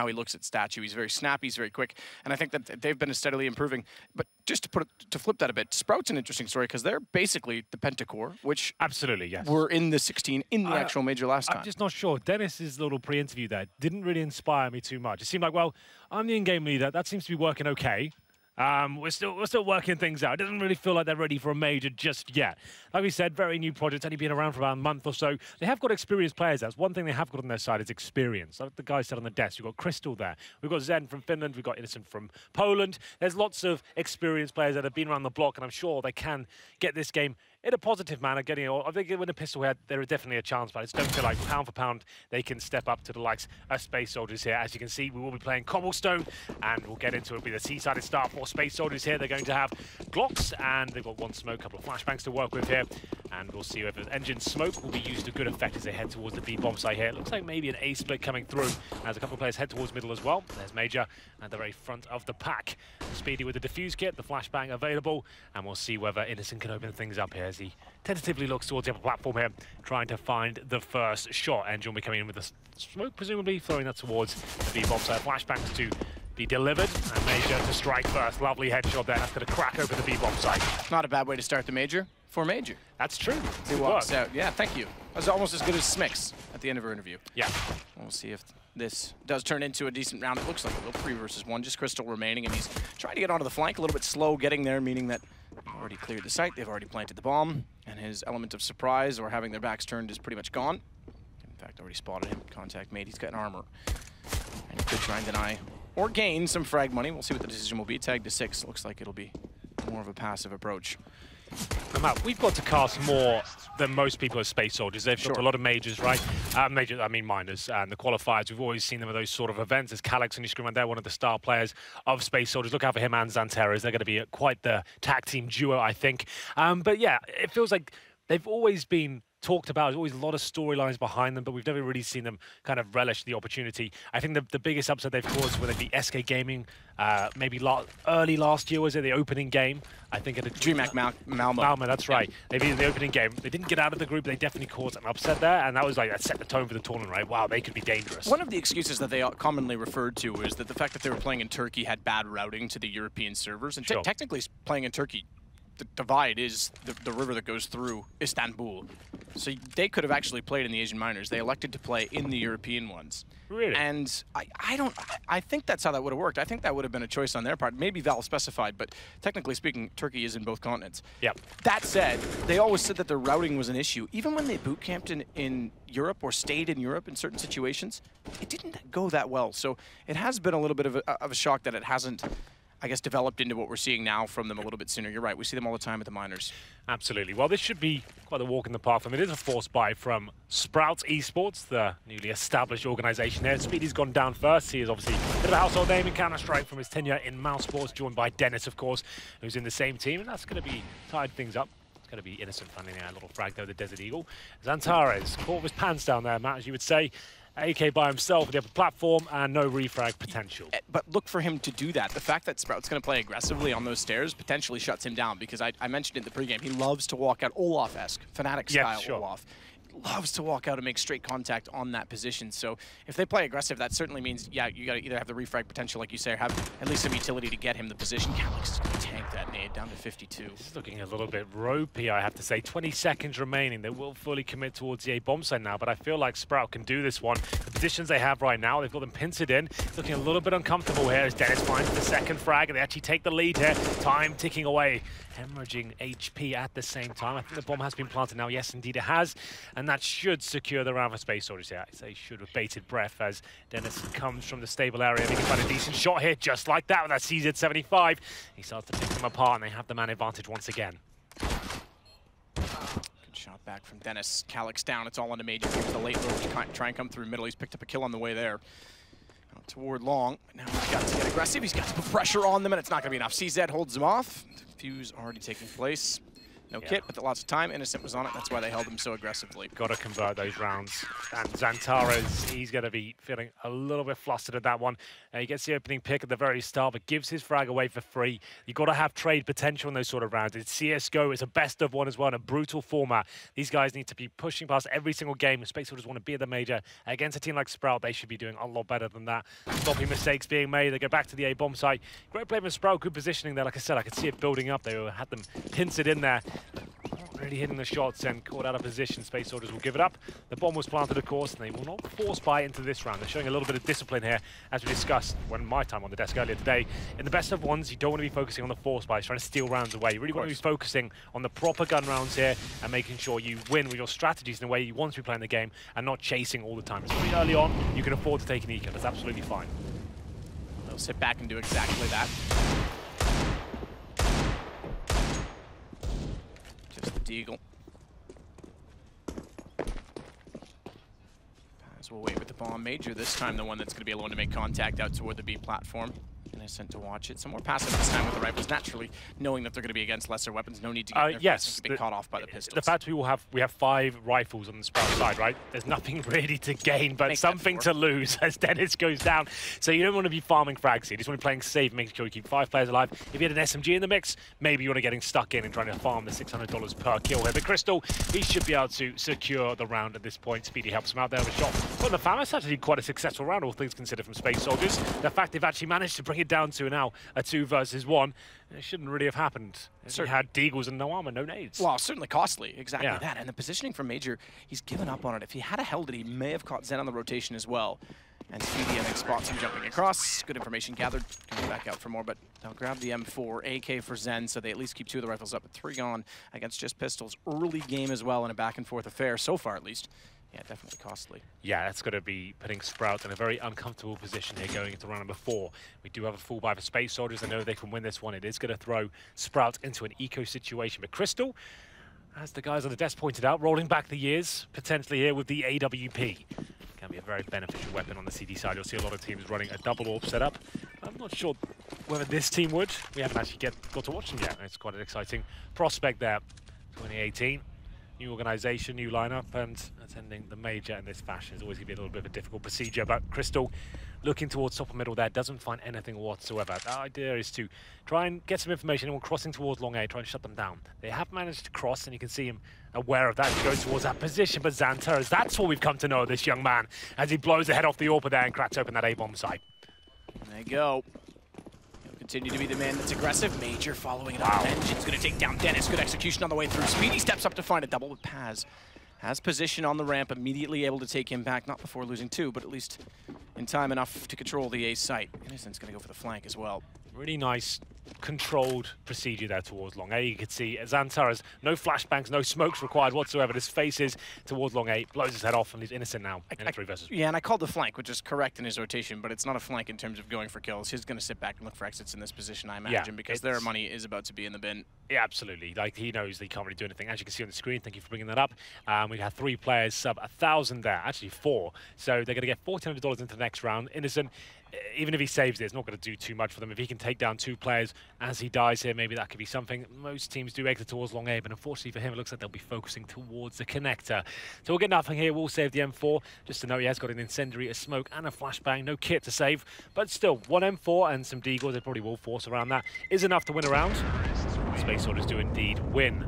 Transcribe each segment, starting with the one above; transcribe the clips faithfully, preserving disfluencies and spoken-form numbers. how he looks at Statue. He's very snappy, he's very quick, and I think that they've been steadily improving. But just to put to flip that a bit, Sprout's an interesting story because they're basically the Pentacore, which absolutely yes were in the sixteen in the I, actual major last I'm time. I'm just not sure. Dennis's little pre-interview there didn't really inspire me too much. It seemed like, well, I'm the in-game leader. That seems to be working okay. Um, we're still we're still working things out. It doesn't really feel like they're ready for a major just yet. Like we said, very new project, only been around for about a month or so. They have got experienced players. That's one thing they have got on their side is experience. Like the guy said on the desk, we've got Crystal there. We've got Zen from Finland. We've got Innocent from Poland. There's lots of experienced players that have been around the block, and I'm sure they can get this game in a positive manner, getting it all. I think when a pistol head, there is definitely a chance, but I just don't feel like pound for pound they can step up to the likes of Space Soldiers here. As you can see, we will be playing Cobblestone, and we'll get into it. It'll be the T-sided start for Space Soldiers here. They're going to have Glocks, and they've got one smoke, a couple of flashbangs to work with here, and we'll see whether the engine smoke will be used to good effect as they head towards the B bomb site here. It looks like maybe an A split coming through as a couple of players head towards middle as well. There's Major at the very front of the pack. Speedy with the defuse kit, the flashbang available, and we'll see whether Innocent can open things up here as he tentatively looks towards the upper platform here, trying to find the first shot. Engine will be coming in with the smoke, presumably throwing that towards the B-bomb site. Flashbangs to be delivered, and Major to strike first. Lovely headshot there. That's going to crack open the B-bomb site. Not a bad way to start the Major for Major. That's true. He walks out. Yeah, thank you. That was almost as good as Smix at the end of her interview. Yeah. We'll see if this does turn into a decent round. It looks like a little three versus one, just Crystal remaining, and he's trying to get onto the flank. A little bit slow getting there, meaning that already cleared the site, they've already planted the bomb, and his element of surprise or having their backs turned is pretty much gone. In fact, already spotted him, contact made, he's got an armor. And he could try and deny or gain some frag money. We'll see what the decision will be. Tag to six, looks like it'll be more of a passive approach. Matt, we've got to cast more than most people as Space Soldiers. They've sure. got a lot of majors, right? Uh, major, I mean minors, and the qualifiers. We've always seen them at those sort of events. There's Kalex on your screen right there, one of the star players of Space Soldiers. Look out for him and Xantares. They're going to be quite the tag team duo, I think. Um, but yeah, it feels like they've always been talked about. There's always a lot of storylines behind them, but we've never really seen them kind of relish the opportunity. I think the, the biggest upset they've caused, whether it be S K Gaming, uh, maybe la early last year, was it the opening game? I think at the DreamHack Mal Malmö. Malmö, that's right. Yeah. They beat the opening game. They didn't get out of the group. They definitely caused an upset there, and that was like, that set the tone for the tournament, right? Wow, they could be dangerous. One of the excuses that they commonly referred to is that the fact that they were playing in Turkey had bad routing to the European servers, and te sure. technically playing in Turkey, the divide is the, the river that goes through Istanbul. So they could have actually played in the Asian minors. They elected to play in the European ones. Really? And I, I don't, I, I think that's how that would have worked. I think that would have been a choice on their part. Maybe Valve specified, but technically speaking, Turkey is in both continents. Yep. That said, they always said that their routing was an issue. Even when they boot camped in, in Europe or stayed in Europe in certain situations, it didn't go that well. So it has been a little bit of a, of a shock that it hasn't, I guess, developed into what we're seeing now from them a little bit sooner. You're right, we see them all the time at the minors. Absolutely. Well, this should be quite a walk in the park. I mean, it is a forced buy from Sprout Esports, the newly established organization there. Speedy's gone down first. He is obviously a bit of a household name in Counter-Strike from his tenure in Mousesports, joined by Dennis, of course, who's in the same team, and that's going to be tied things up. Going to be Innocent finding that little frag there with the Desert Eagle. Xantares, caught his pants down there, Matt, as you would say. A K by himself at the upper platform, and no refrag potential. But look for him to do that. The fact that Sprout's going to play aggressively on those stairs potentially shuts him down, because I, I mentioned in the pregame, he loves to walk out Olaf-esque, Fnatic-style, yes, sure. Olaf. Loves to walk out and make straight contact on that position. So if they play aggressive, that certainly means, yeah, you got to either have the refrag potential, like you say, or have at least some utility to get him the position. Kalex is going to tank that nade down to fifty-two. This is looking a little bit ropey, I have to say. twenty seconds remaining. They will fully commit towards the A bomb site now, but I feel like Sprout can do this one. The positions they have right now, they've got them pincered in. It's looking a little bit uncomfortable here as Dennis finds the second frag, and they actually take the lead here. Time ticking away. Hemorrhaging H P at the same time. I think the bomb has been planted now. Yes, indeed it has. And that should secure the round for Space Soldiers here. I say should with bated breath as Dennis comes from the stable area. They can find a decent shot here, just like that with that C Z seventy-five. He starts to pick them apart, and they have the man advantage once again. Good shot back from Dennis. Kalex down. It's all on the Major. The late little try and come through middle. He's picked up a kill on the way there. Out toward long. Now he's got to get aggressive. He's got to put pressure on them, and it's not going to be enough. C Z holds him off. Fuse already taking place. No yeah. kit, but lots of time. Innocent was on it. That's why they held him so aggressively. Got to convert those rounds. And Xantares, he's going to be feeling a little bit flustered at that one. Uh, he gets the opening pick at the very start, but gives his frag away for free. You've got to have trade potential in those sort of rounds. It's C S G O. It's a best of one as well, in a brutal format. These guys need to be pushing past every single game. If Space Soldiers want to be at the Major, against a team like Sprout, they should be doing a lot better than that. Stopping mistakes being made. They go back to the A-bomb site. Great play from Sprout. Good positioning there. Like I said, I could see it building up. They had them pincered in there. Not really hitting the shots and caught out of position. Space Soldiers will give it up. The bomb was planted, of course, and they will not force buy into this round. They're showing a little bit of discipline here, as we discussed when my time on the desk earlier today. In the best of ones, you don't want to be focusing on the force buys, trying to steal rounds away. You really want to be focusing on the proper gun rounds here and making sure you win with your strategies in the way you want to be playing the game and not chasing all the time. It's pretty early on. You can afford to take an eco. That's absolutely fine. They'll sit back and do exactly that. Deagle. Paz will wait with the bomb. Major this time, the one that's going to be alone to make contact out toward the B platform. Innocent to watch it. Some more passive this time with the rifles, naturally knowing that they're going to be against lesser weapons. No need to get uh, in their yes, face and get caught off by the pistols. The fact we will have we have five rifles on the Sprout side, right? There's nothing really to gain, but Makes something to lose as Dennis goes down. So you don't want to be farming frags here. You just want to be playing safe, making sure you keep five players alive. If you had an S M G in the mix, maybe you want to getting stuck in and trying to farm the six hundred dollars per kill here. But Crystal, he should be able to secure the round at this point. Speedy helps him out there with a shot. But the Famas actually quite a successful round, all things considered, from Space Soldiers. The fact they've actually managed to bring it down to now a two versus one. It shouldn't really have happened. He had deagles and no armor, no nades. Well, certainly costly, exactly yeah. that. And the positioning for Major, he's given up on it. If he had a held it, he may have caught Zen on the rotation as well. And Speedy, I think, spots him jumping across. Good information gathered. Coming back out for more, but they'll grab the M four, A K for Zen, so they at least keep two of the rifles up. But three gone against just pistols. Early game as well, and a back and forth affair so far, at least. Yeah, definitely costly. Yeah, that's going to be putting Sprout in a very uncomfortable position here going into round number four. We do have a full buy for Space Soldiers. I know they can win this one. It is going to throw Sprout into an eco situation. But Crystal, as the guys on the desk pointed out, rolling back the years, potentially here with the A W P. Can be a very beneficial weapon on the C D side. You'll see a lot of teams running a double orb setup. I'm not sure whether this team would. We haven't actually get, got to watch them yet. It's quite an exciting prospect there. twenty eighteen. New organisation, new lineup, and attending the Major in this fashion is always going to be a little bit of a difficult procedure. But Crystal, looking towards top and middle there, doesn't find anything whatsoever. The idea is to try and get some information. Anyone crossing towards long A, try and shut them down. They have managed to cross, and you can see him aware of that. He goes towards that position, but Xantares, that's what we've come to know of this young man, as he blows the head off the AWP there and cracks open that A-bomb site. There you go. Continue to be the man that's aggressive. Major following it up. Wow. Engine's going to take down Dennis. Good execution on the way through. Speedy steps up to find a double with Paz. Has position on the ramp, immediately able to take him back. Not before losing two, but at least in time enough to control the A site. Innocent's going to go for the flank as well. Really nice controlled procedure there towards long A. You could see Xantares, no flashbangs, no smokes required whatsoever. His face is towards long A, blows his head off, and he's Innocent now in I, three versus. Yeah, and I called the flank, which is correct in his rotation, but it's not a flank in terms of going for kills. He's going to sit back and look for exits in this position, I imagine, yeah, because their money is about to be in the bin. Yeah, absolutely. Like, he knows that he can't really do anything. As you can see on the screen, thank you for bringing that up. Um, we had three players sub one thousand there, actually four. So they're going to get fourteen hundred dollars into the next round. Innocent, even if he saves it, it's not going to do too much for them. If he can take down two players as he dies here, maybe that could be something. Most teams do exit towards long A, but unfortunately for him, it looks like they'll be focusing towards the connector. So we'll get nothing here. We'll save the M four. Just to note, he has got an incendiary, a smoke, and a flashbang. No kit to save, but still, one M four and some deagles. They probably will force around that. Is enough to win a round. Space Soldiers do indeed win.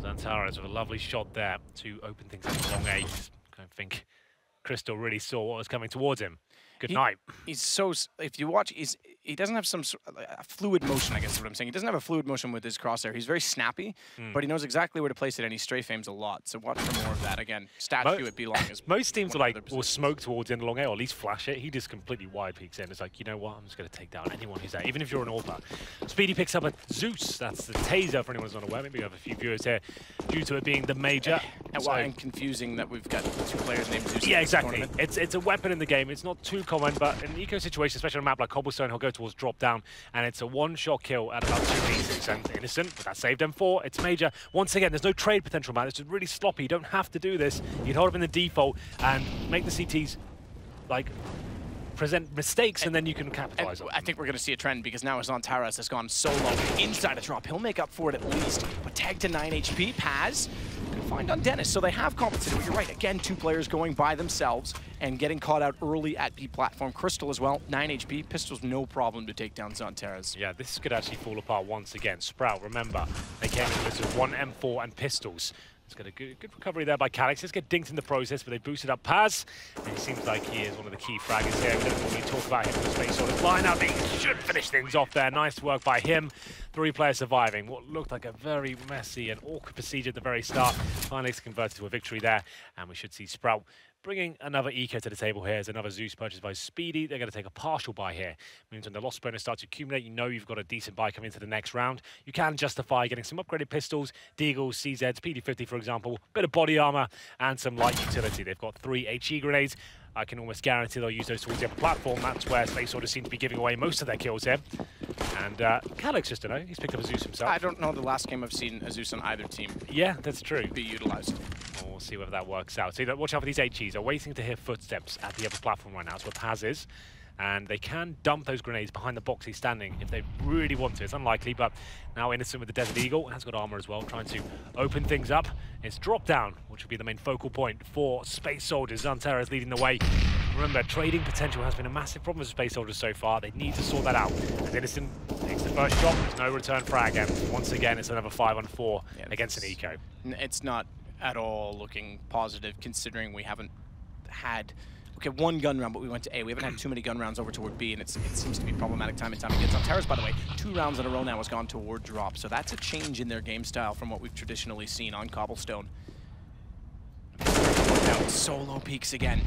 Xantares with a lovely shot there to open things up for long A. I don't think Crystal really saw what was coming towards him. Good he, night. He's so, if you watch, he's, he doesn't have some uh, fluid motion, I guess is what I'm saying. He doesn't have a fluid motion with his crosshair. He's very snappy, mm. but he knows exactly where to place it, and he strafe aims a lot. So watch for more of that. Again, statue at B-long is most teams are like, will smoke towards in long A, or at least flash it. He just completely wide peeks in. It's like, you know what, I'm just going to take down anyone who's there, even if you're an AWPer. Speedy picks up a Zeus. That's the taser, for anyone who's unaware. Maybe we have a few viewers here due to it being the Major. And why I'm confusing that we've got two players named Zeus. Yeah, exactly. It's, it's a weapon in the game. It's not too common, but in an eco situation, especially on a map like Cobblestone, he'll go towards drop down, and it's a one-shot kill at about two meters. And Innocent, but that saved M four. It's Major. Once again, there's no trade potential, man. This is really sloppy. You don't have to do this. You can hold up in the default and make the C Ts, like, present mistakes, and then you can capitalize on them. I think we're going to see a trend because now Xantares has gone solo inside a drop. He'll make up for it at least, but tagged to nine H P. Paz can find on Dennis, so they have compensated. But you're right, again, two players going by themselves and getting caught out early at B platform. Crystal as well, nine H P. Pistol's no problem to take down Xantares. Yeah, this could actually fall apart once again. Sprout, remember, they came in with one M four and pistols. It's got a good, good recovery there by Kalex. Let's get dinked in the process, but they boosted up Paz. And it seems like he is one of the key fraggers here. We don't really talk about him in the Space Soldiers lineup. He should finish things off there. Nice work by him. Three players surviving. What looked like a very messy and awkward procedure at the very start. Finally converted to a victory there. And we should see Sprout bringing another eco to the table here. There's another Zeus purchased by Speedy. They're going to take a partial buy here. Means when the loss bonus starts to accumulate, you know you've got a decent buy coming into the next round. You can justify getting some upgraded pistols, deagles, C Zs, P D fifty, for example, bit of body armor, and some light utility. They've got three HE grenades. I can almost guarantee they'll use those towards the other platform. That's where Space Soldiers seem to be giving away most of their kills here. And uh, Kalex, just to know, he's picked up a Zeus himself. I don't know the last game I've seen a Zeus on either team. Yeah, that's true. Be utilized. We'll see whether that works out. So watch out for these H Es. They're waiting to hear footsteps at the other platform right now. That's where Paz is. And they can dump those grenades behind the box he's standing if they really want to. It's unlikely, but now Innocent with the Desert Eagle has got armor as well, trying to open things up. It's drop down, which will be the main focal point for Space Soldiers. Xantares leading the way. Remember, trading potential has been a massive problem for Space Soldiers so far. They need to sort that out. As Innocent takes the first shot, there's no return frag. And once again, it's another five on four yeah, against an eco. It's not at all looking positive, considering we haven't had... Okay, one gun round, but we went to A. We haven't had too many gun rounds over toward B, and it's, it seems to be problematic time and time again. Xantares, by the way, two rounds in a row now has gone toward drop, so that's a change in their game style from what we've traditionally seen on Cobblestone. Now solo peaks again.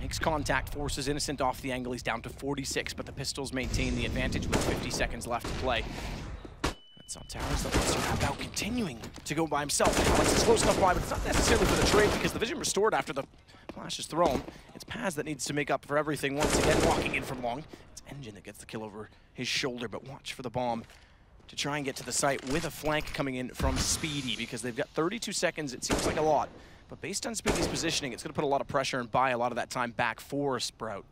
Makes contact, forces Innocent off the angle. He's down to forty-six, but the pistols maintain the advantage with fifty seconds left to play. Xantares, the monster map out, continuing to go by himself. Kalex is close enough by, but it's not necessarily for the trade because the vision restored after the flash is thrown. It's Paz that needs to make up for everything once again, walking in from long. It's Engine that gets the kill over his shoulder, but watch for the bomb to try and get to the site with a flank coming in from Speedy because they've got thirty-two seconds. It seems like a lot, but based on Speedy's positioning, it's going to put a lot of pressure and buy a lot of that time back for Sprout.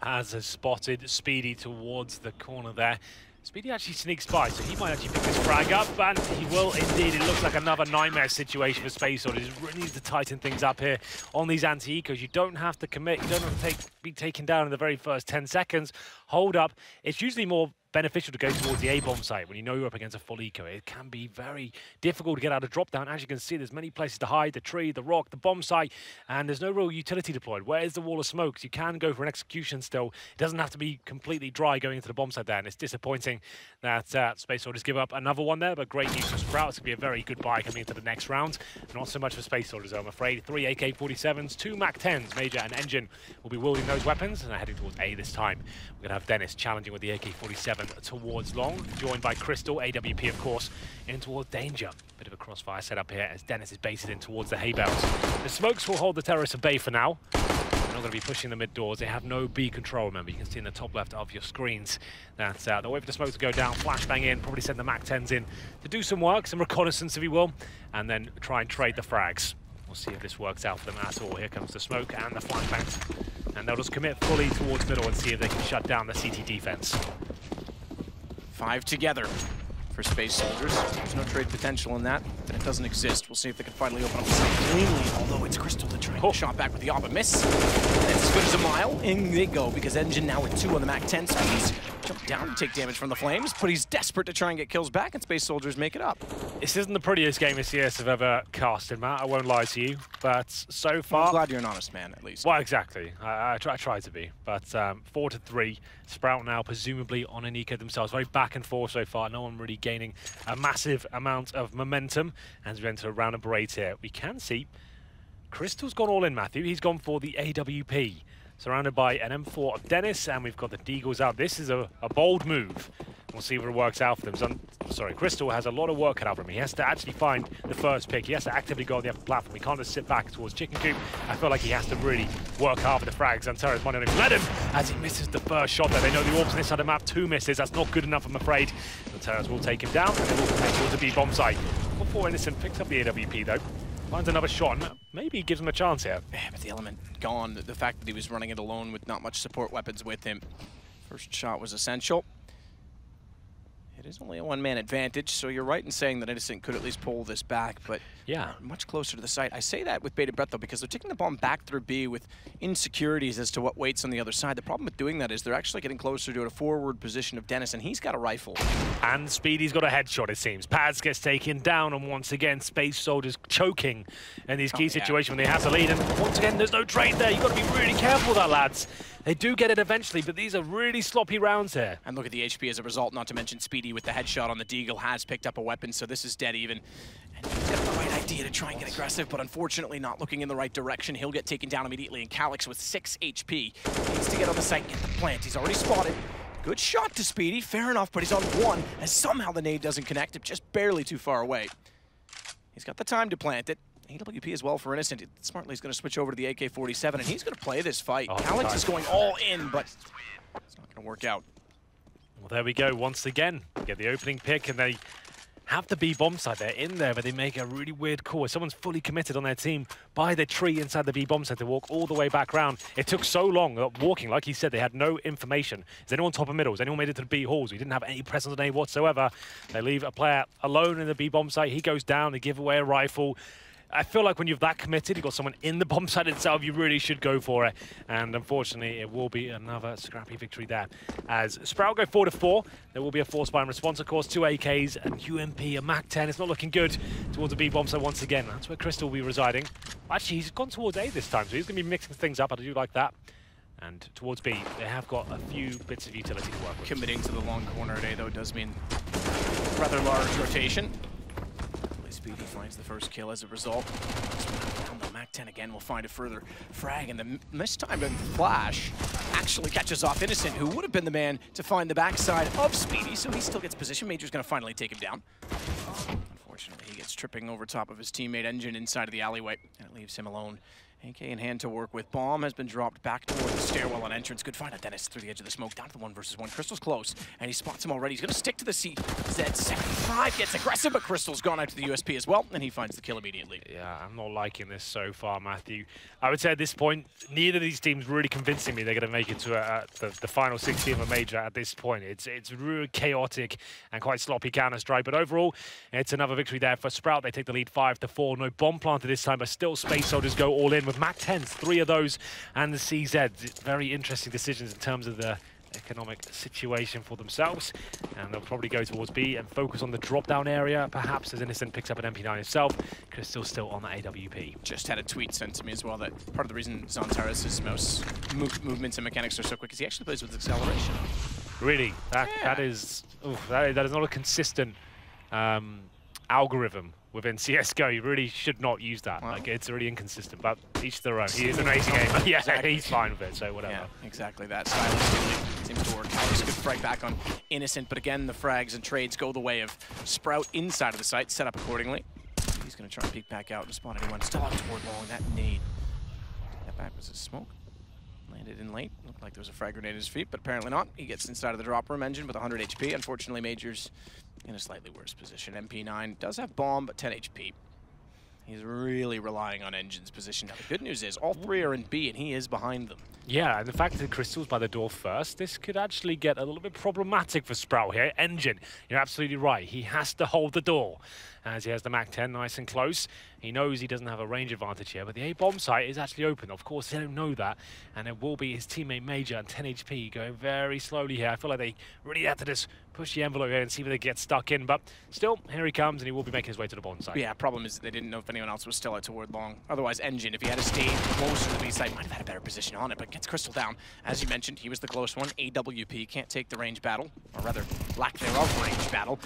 Paz has spotted Speedy towards the corner there. Speedy actually sneaks by, so he might actually pick this frag up, and he will indeed. It looks like another nightmare situation for Space Soldiers. He really needs to tighten things up here on these anti-ecos. You don't have to commit, you don't have to take, be taken down in the very first ten seconds. Hold up. It's usually more beneficial to go towards the A-bomb site when you know you're up against a full eco. It can be very difficult to get out of drop down. As you can see, there's many places to hide, the tree, the rock, the bomb site, and there's no real utility deployed. Where's the wall of smokes? You can go for an execution still. It doesn't have to be completely dry going into the bomb site there, and it's disappointing that uh, Space Soldiers give up another one there, but great news for Sprout. It's going to be a very good buy coming into the next round. Not so much for Space Soldiers, though, I'm afraid. Three A K forty-sevens, two Mac tens. Major and Engine will be wielding those weapons, and they're heading towards A this time. We're going to have Dennis challenging with the A K forty-seven towards long, joined by Crystal, A W P of course, in towards danger. Bit of a crossfire setup here as Dennis is baited in towards the hay bales. The smokes will hold the terrorists at bay for now. They're not going to be pushing the mid doors. They have no B control, remember. You can see in the top left of your screens that uh, they'll wait for the smoke to go down, flashbang in, probably send the Mac tens in to do some work, some reconnaissance if you will, and then try and trade the frags. We'll see if this works out for them at all. Here comes the smoke and the flashbangs, and they'll just commit fully towards middle and see if they can shut down the C T defense. Five together for Space Soldiers. There's no trade potential in that, and it doesn't exist. We'll see if they can finally open up the site cleanly, although it's Crystal to try and oh. shot back with the AWP, miss. That's as good as a mile. In they go, because Engine now with two on the Mac ten, so he's jumped down to take damage from the flames, but he's desperate to try and get kills back, and Space Soldiers make it up. This isn't the prettiest game of C S I've ever cast in, Matt. I won't lie to you, but so far... I'm glad you're an honest man, at least. Well, exactly. I, I, try, I try to be, but um, four to three. Sprout now presumably on an eco themselves. Very back and forth so far. No one really gaining a massive amount of momentum as we enter a round of breaks here. We can see Crystal's gone all in, Matthew. He's gone for the A W P, surrounded by an M four of Dennis, and we've got the deagles out. This is a, a bold move. We'll see what it works out for them. So, sorry, Crystal has a lot of work cut out for him. He has to actually find the first pick. He has to actively go on the upper platform. He can't just sit back towards chicken coop. I feel like he has to really work hard for the frags. Xantares might not even let him as he misses the first shot there. They know the orbs on this side of the map. Two misses. That's not good enough, I'm afraid. Xantares will take him down, and they will take towards the B bomb site. Before Innocent picks up the A W P, though. Finds another shot. Maybe gives him a chance here. Yeah, but the element gone. The fact that he was running it alone with not much support weapons with him. First shot was essential. It is only a one-man advantage, so you're right in saying that Innocent could at least pull this back, but yeah, much closer to the site. I say that with bated breath, though, because they're taking the bomb back through B with insecurities as to what waits on the other side. The problem with doing that is they're actually getting closer to a forward position of Dennis, and he's got a rifle. And Speedy's got a headshot, it seems. Paz gets taken down, and once again, Space Soldiers choking in these key oh, yeah. situations when they have to lead. And once again, there's no trade there. You've got to be really careful there, lads. They do get it eventually, but these are really sloppy rounds here. And look at the H P as a result, not to mention Speedy with the headshot on the Deagle has picked up a weapon, so this is dead even. And he's got the right idea to try and get aggressive, but unfortunately not looking in the right direction. He'll get taken down immediately, and Kalex with six H P needs to get on the site and get the plant. He's already spotted. Good shot to Speedy, fair enough, but he's on one, and somehow the nade doesn't connect him, just barely too far away. He's got the time to plant it. A W P as well for Innocent. Smartly is going to switch over to the A K forty-seven, and he's going to play this fight. Oh, Kalex is going all in, but it's not going to work out. Well, there we go. Once again, get the opening pick, and they have the B bomb site. They're in there, but they make a really weird call. If someone's fully committed on their team by the tree inside the B bomb site to walk all the way back round. It took so long walking. Like he said, they had no information. Is anyone top of middle? Has anyone made it to the B halls? We didn't have any presence on A whatsoever. They leave a player alone in the B bomb site. He goes down. They give away a rifle. I feel like when you've that committed, you've got someone in the bomb site itself, you really should go for it. And unfortunately, it will be another scrappy victory there. As Sprout go four to four, there will be a force buy and response, of course, two A Ks, an U M P, a M A C ten. It's not looking good towards the B bomb site once again. That's where Crystal will be residing. Actually, he's gone towards A this time, so he's going to be mixing things up. I do like that. And towards B, they have got a few bits of utility to work with. Committing to the long corner at A, though, does mean rather large rotation. Speedy finds the first kill as a result. The M A C ten again will find a further frag, and the mistimed flash actually catches off Innocent, who would have been the man to find the backside of Speedy, so he still gets position. Major's going to finally take him down. Unfortunately, he gets tripping over top of his teammate Engine inside of the alleyway, and it leaves him alone. A K in hand to work with. Bomb has been dropped back toward the stairwell on entrance. Good find on Dennis through the edge of the smoke. Down to the one versus one. Crystal's close, and he spots him already. He's going to stick to the C Z seventy-five. Gets aggressive, but Crystal's gone out to the U S P as well, and he finds the kill immediately. Yeah, I'm not liking this so far, Matthew. I would say at this point, neither of these teams really convincing me they're going to make it to a, a, the, the final sixteen of a major at this point. It's, it's really chaotic and quite sloppy counter-strike, but overall, it's another victory there for Sprout. They take the lead five to four. No bomb planted this time, but still Space Soldiers go all in with M A C tens, three of those, and the C Zs. Very interesting decisions in terms of the economic situation for themselves, and they'll probably go towards B and focus on the drop-down area, perhaps, as Innocent picks up an M P nine himself. Crystal's still on the A W P. Just had a tweet sent to me as well that part of the reason Xantares' mouse move movements and mechanics are so quick is he actually plays with acceleration. Really? That, yeah. that, is, oof, that, that is not a consistent um, algorithm within C S G O. You really should not use that. Well, like, it's really inconsistent, but each their own. He is an amazing gamer. Yeah, exactly. He's fine with it, so whatever. Yeah, exactly that. Stylistically seems to work. Just a good frag back on Innocent, but again, the frags and trades go the way of Sprout inside of the site, set up accordingly. He's going to try and peek back out and spot anyone. Still out toward long, that nade. That back was a smoke. Landed in late. Looked like there was a frag grenade at his feet, but apparently not. He gets inside of the drop room engine with one hundred H P. Unfortunately, Major's in a slightly worse position. M P nine does have bomb, but ten H P. He's really relying on Engine's position. Now, the good news is all three are in B, and he is behind them. Yeah, and the fact that Crystal's by the door first, this could actually get a little bit problematic for Sprout here. Engine, you're absolutely right. He has to hold the door, as he has the M A C ten nice and close. He knows he doesn't have a range advantage here, but the A-bomb site is actually open. Of course, they don't know that, and it will be his teammate Major and ten H P going very slowly here. I feel like they really had to just push the envelope here and see if they get stuck in, but still, here he comes, and he will be making his way to the bomb site. Yeah, problem is they didn't know if anyone else was still out toward long. Otherwise, Engine, if he had stayed closer to the B site, might have had a better position on it, but gets Crystal down. As you mentioned, he was the close one. A W P can't take the range battle, or rather, lack thereof range battle.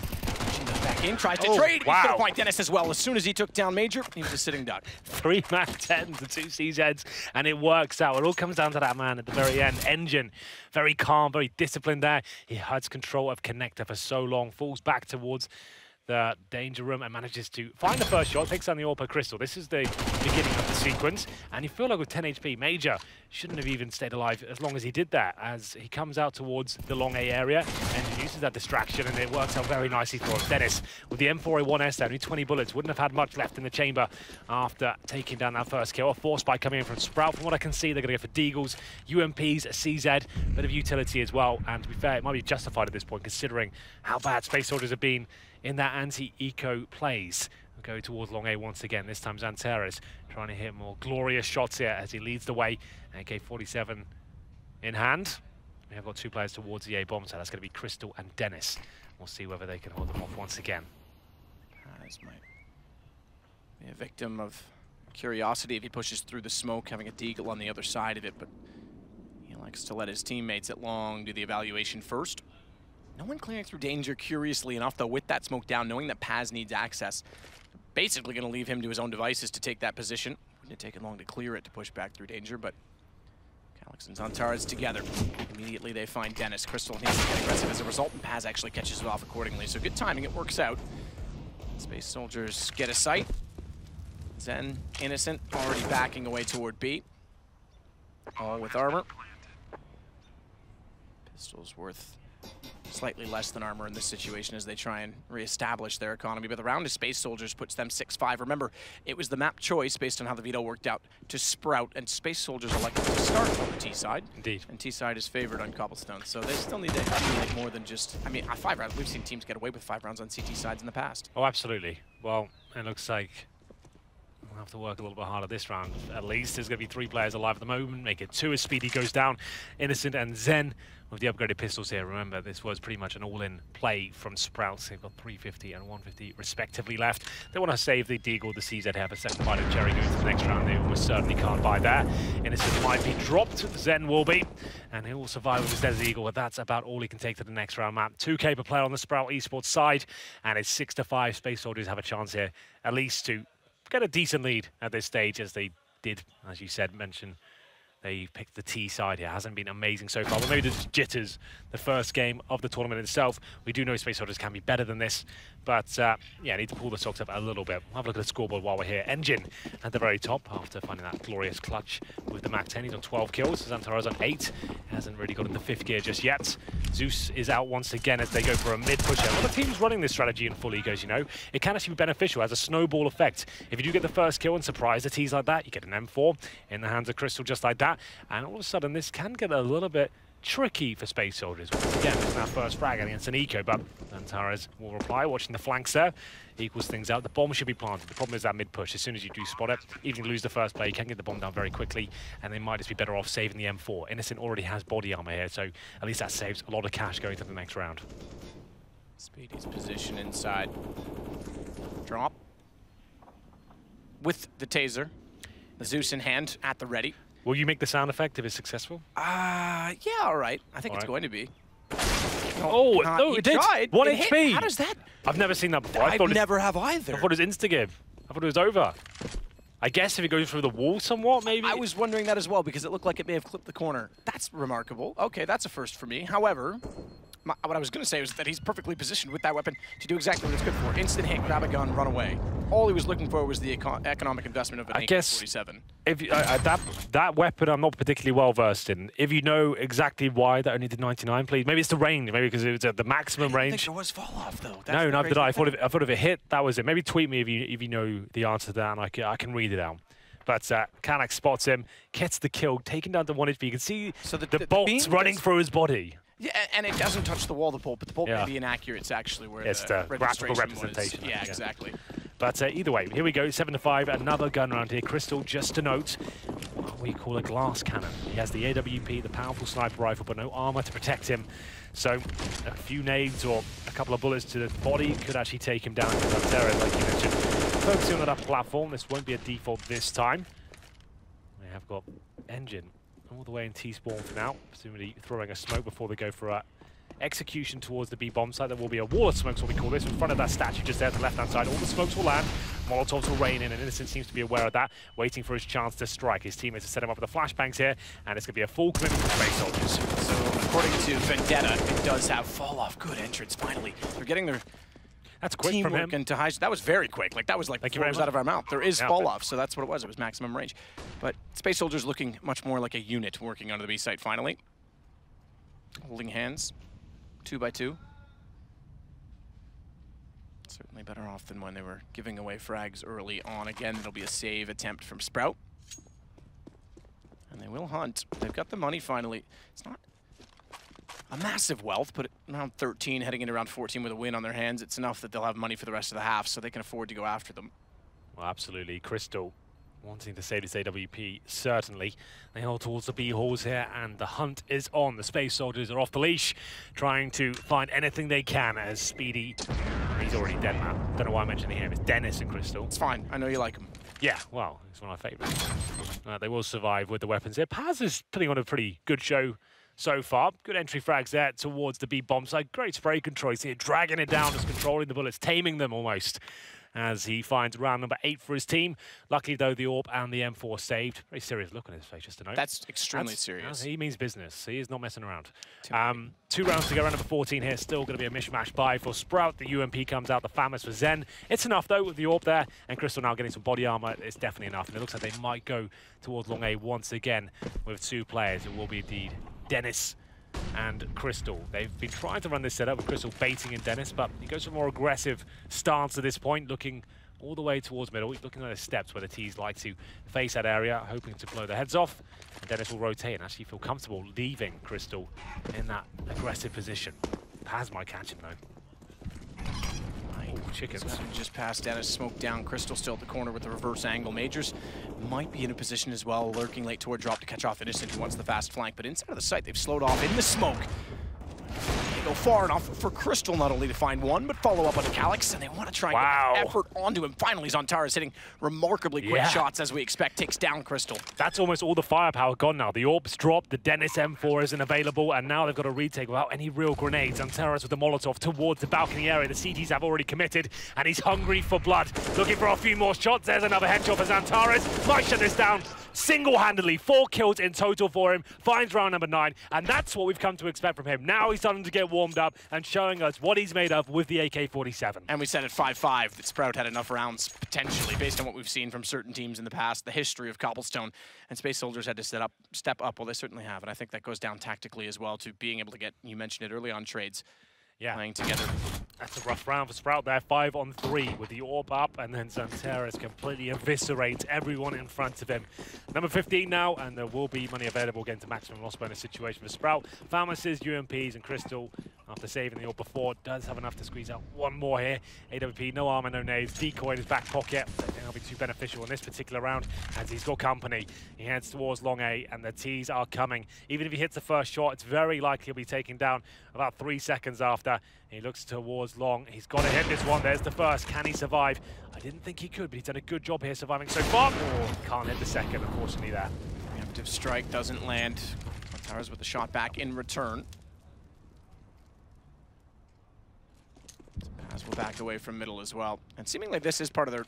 Back in, tries to oh, trade. Wow. He's going to point Dennis as well. As soon as he took down Major, he was a sitting duck. Three M A C tens, the two C Zs, and it works out. It all comes down to that man at the very end. Engine, very calm, very disciplined there. He has control of connector for so long, falls back towards the danger room and manages to find the first shot, takes down the AWP Crystal. This is the beginning of the sequence, and you feel like with ten H P, Major shouldn't have even stayed alive as long as he did that, as he comes out towards the long A area and uses that distraction, and it works out very nicely for him. Dennis, with the M four A one S down, with twenty bullets, wouldn't have had much left in the chamber after taking down that first kill. A force buy coming in from Sprout. From what I can see, they're going to go for Deagles, U M Ps, a C Z, a bit of utility as well, and to be fair, it might be justified at this point, considering how bad Space Soldiers have been in that anti-eco plays. We'll go towards long A once again, this time Xantares trying to hit more glorious shots here as he leads the way. A K forty-seven in hand. We have got two players towards the A bomb, so that's going to be Crystal and Dennis. We'll see whether they can hold them off once again. Paz might be a victim of curiosity if he pushes through the smoke, having a deagle on the other side of it, but he likes to let his teammates at long do the evaluation first. No one clearing through danger, curiously enough, though, with that smoke down, knowing that Paz needs access. Basically going to leave him to his own devices to take that position. Wouldn't have taken long to clear it to push back through danger, but Kalex and Xantares together. Immediately they find Dennis. Crystal needs to get aggressive as a result, and Paz actually catches it off accordingly. So good timing, it works out. Space Soldiers get a sight. Zen, Innocent, already backing away toward B, along with armor. Pistol's worth slightly less than armor in this situation as they try and reestablish their economy. But the round of Space Soldiers puts them six five. Remember, it was the map choice based on how the veto worked out to Sprout, and Space Soldiers elected to start on the T side. Indeed. And T side is favored on Cobblestone, so they still need to accumulate more than just, I mean, five rounds. We've seen teams get away with five rounds on C T sides in the past. Oh, absolutely. Well, it looks like we'll have to work a little bit harder this round. At least there's going to be three players alive at the moment. Make it two as Speedy goes down. Innocent and Zen with the upgraded pistols here. Remember, this was pretty much an all-in play from Sprouts. They've got three fifty and one fifty respectively left. They want to save the Deagle, the C Z have a second bite of cherry going to the next round. They almost certainly can't buy that. Innocent might be dropped. Zen will be. And he will survive with his Desert Eagle, but that's about all he can take to the next round map. two K per player on the Sprout Esports side, and it's six to five. Space Soldiers have a chance here, at least to get a decent lead at this stage, as they did, as you said, mention they picked the T side here. Hasn't been amazing so far, but maybe there's jitters the first game of the tournament itself. We do know Space Soldiers can be better than this, but uh, yeah, need to pull the socks up a little bit. We'll have a look at the scoreboard while we're here. Engine at the very top after finding that glorious clutch with the Mac ten. He's on twelve kills. Xantares on eight. Hasn't really got in the fifth gear just yet. Zeus is out once again as they go for a mid push. A lot of teams running this strategy in full egos, you know. It can actually be beneficial as a snowball effect. If you do get the first kill and surprise the T's like that, you get an M four in the hands of Crystal just like that. And all of a sudden, this can get a little bit tricky for Space Soldiers. Once again, it's our first frag against an eco, but Xantares will reply, watching the flanks there. Equals things out. The bomb should be planted. The problem is that mid-push. As soon as you do spot it, even if you lose the first play, you can get the bomb down very quickly, and they might just be better off saving the M four. Innocent already has body armor here, so at least that saves a lot of cash going to the next round. Speedy's position inside. Drop. With the taser. The Zeus in hand at the ready. Will you make the sound effect if it's successful? Uh, yeah, all right. I think all it's right. going to be. Oh, oh no, it did. Tried. One it H P. Hit. How does that? I've never seen that before. I I've never have either. I thought it was insta-give. I thought it was over. I guess if it goes through the wall somewhat, maybe? I was wondering that as well, because it looked like it may have clipped the corner. That's remarkable. Okay, that's a first for me. However, my, what I was going to say was that he's perfectly positioned with that weapon to do exactly what it's good for. Instant hit, grab a gun, run away. All he was looking for was the eco economic investment of an A K forty-seven. If you, uh, that that weapon, I'm not particularly well versed in. If you know exactly why that only did ninety-nine, please. Maybe it's the range. Maybe because it was at the maximum range. I think there was fall off though. That's no, neither did I. I thought, if, I thought if it hit, that was it. Maybe tweet me if you if you know the answer to that, and I can, I can read it out. But uh, Kalex spots him, gets the kill, taken down to one H P. You can see so the, the, the bolts the running through his body. Yeah, and it doesn't touch the wall, the bolt, but the bolt yeah. may be inaccurate. It's actually where it's the, the graphical representation. Was. Yeah, exactly. But uh, either way, here we go, seven to five, another gun round here. Crystal, just to note, what we call a glass cannon. He has the A W P, the powerful sniper rifle, but no armor to protect him. So a few nades or a couple of bullets to the body could actually take him down to that terror, like you mentioned. Focusing on that upper platform, this won't be a default this time. We have got Engine all the way in T-spawn for now, presumably throwing a smoke before they go for a execution towards the B bomb site. There will be a wall of smokes, what we call this, in front of that statue just there to the left-hand side. All the smokes will land, Molotovs will rain in, and Innocent seems to be aware of that, waiting for his chance to strike. His teammates have set him up with the flashbangs here, and it's going to be a full commitment from Space Soldiers. So, according to Vendetta, it does have fall-off. Good entrance, finally. They're getting their That's quick teamwork from him. Into high, that was very quick. Like that was like, like four was out of our mouth. There is yeah. fall off, so that's what it was. It was maximum range. But Space Soldiers looking much more like a unit working onto the B site finally. Holding hands, two by two. Certainly better off than when they were giving away frags early on. Again, it'll be a save attempt from Sprout. And they will hunt. They've got the money finally. It's not a massive wealth, but around thirteen, heading into round fourteen with a win on their hands, it's enough that they'll have money for the rest of the half, so they can afford to go after them. Well, absolutely. Crystal wanting to save this A W P, certainly. They hold towards the B halls here, and the hunt is on. The Space Soldiers are off the leash, trying to find anything they can as Speedy... He's already dead, man. Don't know why I'm mentioning him. It's Dennis and Crystal. It's fine. I know you like him. Yeah, well, he's one of my favorites. Uh, they will survive with the weapons here. Paz is putting on a pretty good show so far. Good entry frags there towards the B bomb side. Great spray control. He's here dragging it down, just controlling the bullets, taming them almost, as he finds round number eight for his team. Luckily, though, the A W P and the M four saved. Very serious look on his face, just to note. That's extremely That's, serious. No, he means business. He is not messing around. Um, two rounds to go. Round number fourteen here. Still going to be a mishmash buy for Sprout. The U M P comes out. The famous for Zen. It's enough, though, with the A W P there. And Crystal now getting some body armor. It's definitely enough. And it looks like they might go towards Long A once again with two players. It will be indeed Dennis and Crystal. They've been trying to run this setup with Crystal baiting in Dennis, but he goes for a more aggressive stance at this point, looking all the way towards middle. He's looking at his steps where the T's like to face that area, hoping to blow their heads off. And Dennis will rotate and actually feel comfortable leaving Crystal in that aggressive position. Paz might catch him, though. Oh, chickens. Just past Dennis, smoked down. Crystal still at the corner with the reverse angle. Majors might be in a position as well, lurking late toward drop to catch off Innocent, who wants the fast flank. But inside of the site, they've slowed off in the smoke. They go far enough for Crystal not only to find one, but follow up on Kalex, and they want to try and wow. get that effort onto him. Finally, Xantares hitting remarkably quick yeah. shots, as we expect, takes down Crystal. That's almost all the firepower gone now. The orbs dropped, the Dennis M four isn't available, and now they've got a retake without any real grenades. Xantares with the Molotov towards the balcony area. The C Ts have already committed, and he's hungry for blood. Looking for a few more shots. There's another headshot for Xantares. Might shut this down. Single-handedly, four kills in total for him, finds round number nine, and that's what we've come to expect from him. Now he's starting to get warmed up and showing us what he's made of with the A K forty-seven. And we said at five five that Sprout had enough rounds, potentially, based on what we've seen from certain teams in the past, the history of Cobblestone, and Space Soldiers had to set up, step up. Well, they certainly have, and I think that goes down tactically as well to being able to get, you mentioned it early on, trades. Yeah. Playing together. That's a rough round for Sprout there. Five on three with the orb up, and then Xantares completely eviscerates everyone in front of him. Number fifteen now, and there will be money available again to maximum loss bonus situation for Sprout. Pharmacists, U M Ps, and Crystal, after saving the orb before, does have enough to squeeze out one more here. A W P, no armor, no nades. Decoy in his back pocket. I think that'll be too beneficial in this particular round, as he's got company. He heads towards Long A, and the T's are coming. Even if he hits the first shot, it's very likely he'll be taken down about three seconds after. He looks towards Long. He's got to hit this one. There's the first. Can he survive? I didn't think he could, but he's done a good job here surviving so far. Oh, can't hit the second, unfortunately, there. Preemptive strike doesn't land. Xantares with the shot back in return. Paz will back away from middle as well. And seemingly this is part of their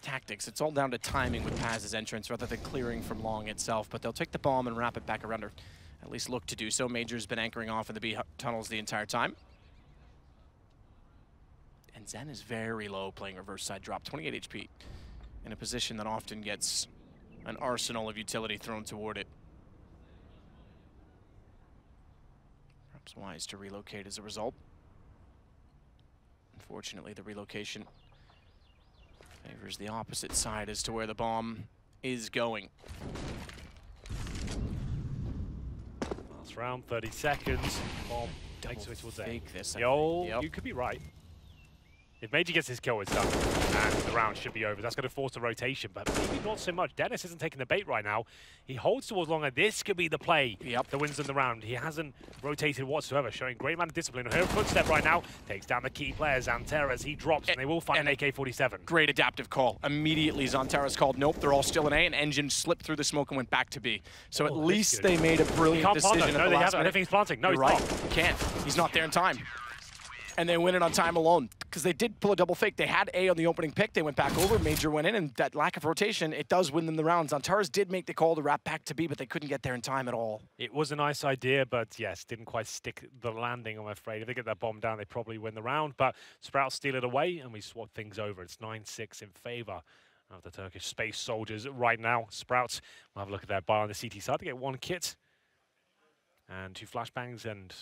tactics. It's all down to timing with Paz's entrance rather than clearing from Long itself. But they'll take the bomb and wrap it back around her. At least look to do so. Major's been anchoring off in the B tunnels the entire time. And Zen is very low, playing reverse side drop, twenty-eight H P, in a position that often gets an arsenal of utility thrown toward it. Perhaps wise to relocate as a result. Unfortunately, the relocation favors the opposite side as to where the bomb is going. Round, thirty seconds. Bomb takes away towards A. Yo, yep. You could be right. If Major gets his kill, it's done. And the round should be over. That's going to force a rotation, but maybe not so much. Dennis isn't taking the bait right now. He holds towards Long, and this could be the play yep. that wins in the round. He hasn't rotated whatsoever, showing great amount of discipline. Her footstep right now takes down the key player, Xantares. He drops, and they will find and an A K forty-seven. Great adaptive call. Immediately, Xantares called, nope, they're all still in A, and Engine slipped through the smoke and went back to B. So oh, at least they made a brilliant decision at no, the they last haven't. Minute. I don't think he's planting. No, You're he's right. not. He can't. He's not there in time. And they win it on time alone. because they did pull a double fake. They had A on the opening pick. They went back over. Major went in, and that lack of rotation, it does win them the rounds. Xantares did make the call to wrap back to B, but they couldn't get there in time at all. It was a nice idea, but yes, didn't quite stick the landing, I'm afraid. If they get that bomb down, they probably win the round, but Sprout steal it away, and we swap things over. It's nine six in favor of the Turkish Space Soldiers right now. Sprouts will have a look at their buy on the C T side to get one kit and two flashbangs, and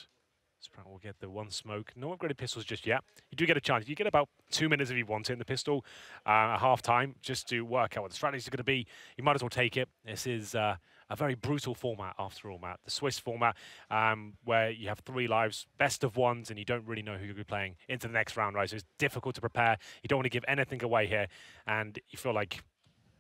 Sprout will get the one smoke. No upgraded pistols just yet. You do get a chance. You get about two minutes if you want it in the pistol uh, at half-time just to work out what the strategy is going to be. You might as well take it. This is uh, a very brutal format, after all, Matt. The Swiss format, um, where you have three lives, best of ones, and you don't really know who you'll be playing into the next round, right? So it's difficult to prepare. You don't want to give anything away here, and you feel like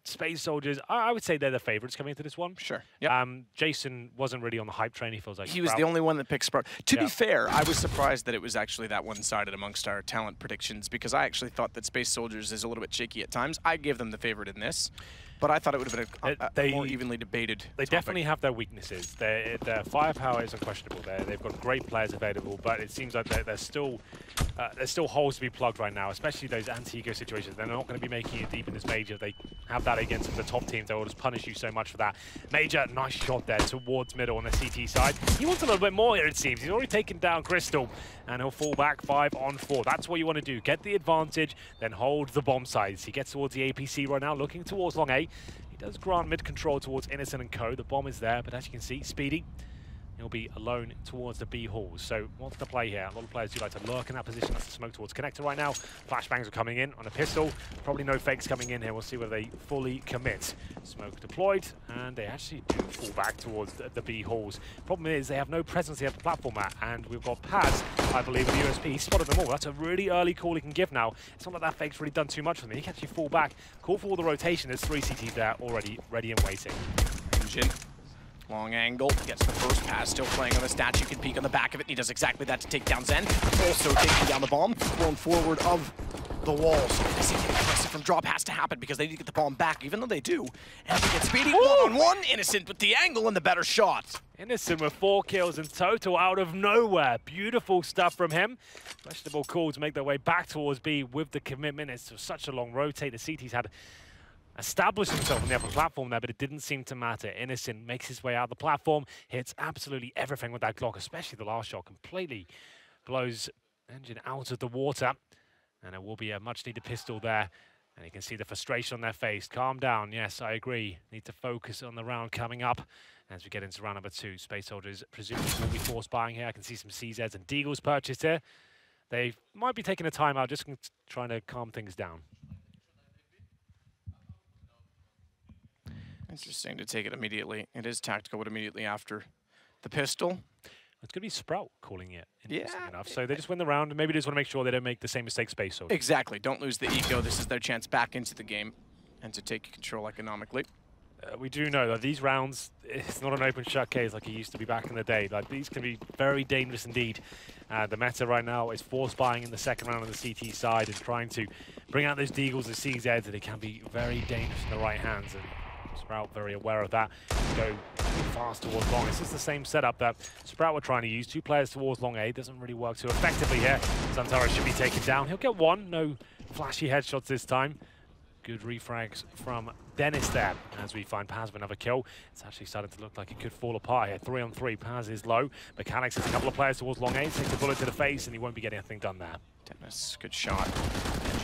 Space Soldiers, I would say they're the favorites coming into this one. Sure. Yep. Um, Jason wasn't really on the hype train, he feels like. He was Sprout. The only one that picked Sprout. To yeah. be fair, I was surprised that it was actually that one-sided amongst our talent predictions, because I actually thought that Space Soldiers is a little bit shaky at times. I gave them the favorite in this, but I thought it would have been a, a, they, a more evenly debated They topic. Definitely have their weaknesses. Their, their firepower is unquestionable there. They've got great players available, but it seems like they're, they're still... Uh, there's still holes to be plugged right now, especially those anti-ego situations. They're not going to be making it deep in this major. They have that against some of the top teams. They will just punish you so much for that. Major, nice shot there towards middle on the C T side. He wants a little bit more here, it seems. He's already taken down Crystal, and he'll fall back five on four. That's what you want to do. Get the advantage, then hold the bomb sides. He gets towards the A P C right now, looking towards long A. He does grant mid-control towards Innocent and Co. The bomb is there, but as you can see, Speedy, he'll be alone towards the B halls. So what's the play here? A lot of players do like to lurk in that position. That's the smoke towards connector right now. Flashbangs are coming in on a pistol. Probably no fakes coming in here. We'll see whether they fully commit. Smoke deployed, and they actually do fall back towards the, the B halls. Problem is they have no presence here for platform mat, and we've got Paz, I believe, with U S P. He spotted them all. That's a really early call he can give now. It's not like that fake's really done too much for them. He can actually fall back, call for all the rotation. There's three C Ts there already ready and waiting. Engine. Long angle, gets the first pass, still playing on the stats. You can peek on the back of it, and he does exactly that to take down Zen. Also taking down the bomb, thrown forward of the walls. I see the aggressive from drop has to happen because they need to get the bomb back, even though they do. And they get Speedy, one on one, Innocent with the angle and the better shot. Innocent with four kills in total out of nowhere. Beautiful stuff from him. Questionable call to make their way back towards B with the commitment. It's such a long rotate. The C T's had established himself on the upper platform there, but it didn't seem to matter. Innocent makes his way out of the platform, hits absolutely everything with that Glock, especially the last shot, completely blows Engine out of the water. And it will be a much-needed pistol there. And you can see the frustration on their face. Calm down, yes, I agree. Need to focus on the round coming up. As we get into round number two, Space Soldiers presumably will be force buying here. I can see some C Zs and Deagles purchased here. They might be taking a time out, just trying to calm things down. Interesting to take it immediately. It is tactical, but immediately after the pistol. It's going to be Sprout calling it, interesting yeah. enough. So they just win the round, and maybe they just want to make sure they don't make the same mistake Space Soldiers. Exactly. Don't lose the ego. This is their chance back into the game and to take control economically. Uh, we do know that these rounds, it's not an open shut case like it used to be back in the day. Like, these can be very dangerous indeed. Uh, the meta right now is force buying in the second round on the C T side and trying to bring out those Deagles and C Zs, and they can be very dangerous in the right hands. And Sprout very aware of that. Go fast towards long. This is the same setup that Sprout were trying to use. Two players towards long A. Doesn't really work too effectively here. Xantares should be taken down. He'll get one. No flashy headshots this time. Good refrags from Dennis there. As we find Paz with another kill, it's actually starting to look like it could fall apart here. Three on three. Paz is low. Mechanics has a couple of players towards long A. Takes a bullet to the face, and he won't be getting anything done there. Dennis, good shot.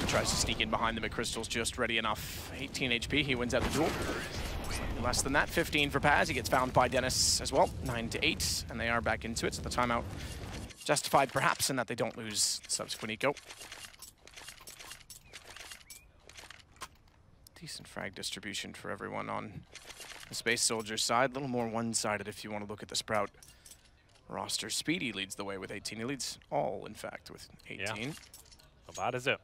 She tries to sneak in behind them, but Crystal's just ready enough. eighteen H P. He wins out the duel. Less than that, fifteen for Paz. He gets found by Dennis as well, nine to eight, and they are back into it, so the timeout justified perhaps in that they don't lose the subsequent eco. Decent frag distribution for everyone on the Space Soldiers side. A little more one-sided if you want to look at the Sprout roster. Speedy leads the way with eighteen. He leads all, in fact, with eighteen. Yeah. Not bad, is it?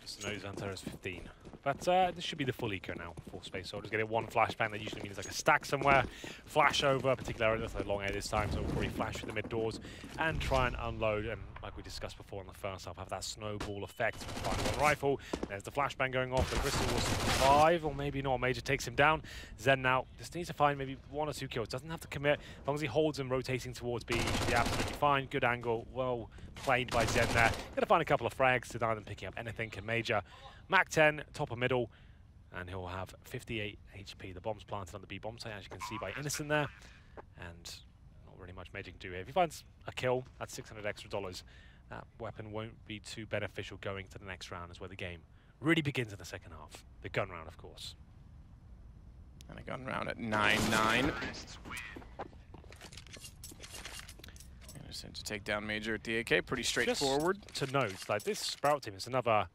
Just knows Xantares fifteen. But uh, this should be the full eco now for Space Soldiers. Get it one flashbang. That usually means like a stack somewhere. Flash over, particularly that's like long air this time, so we'll probably flash through the mid doors and try and unload. And like we discussed before in the first half, have that snowball effect. Find one rifle. There's the flashbang going off. The Crystal will survive, or maybe not. Major takes him down. Zen now just needs to find maybe one or two kills. Doesn't have to commit. As long as he holds him rotating towards B, he should be absolutely fine. Good angle. Well played by Zen there. Gonna find a couple of frags to deny them picking up anything. Can Major, Mac ten, top of middle, and he'll have fifty-eight H P. The bomb's planted on the B bomb site, as you can see by Innocent there, and not really much Major can do here. If he finds a kill, that's six hundred extra dollars. That weapon won't be too beneficial going to the next round, is where the game really begins in the second half. The gun round, of course. And a gun round at nine nine. Innocent to take down Major at the A K. Pretty straightforward. Just to note, like, this Sprout team is another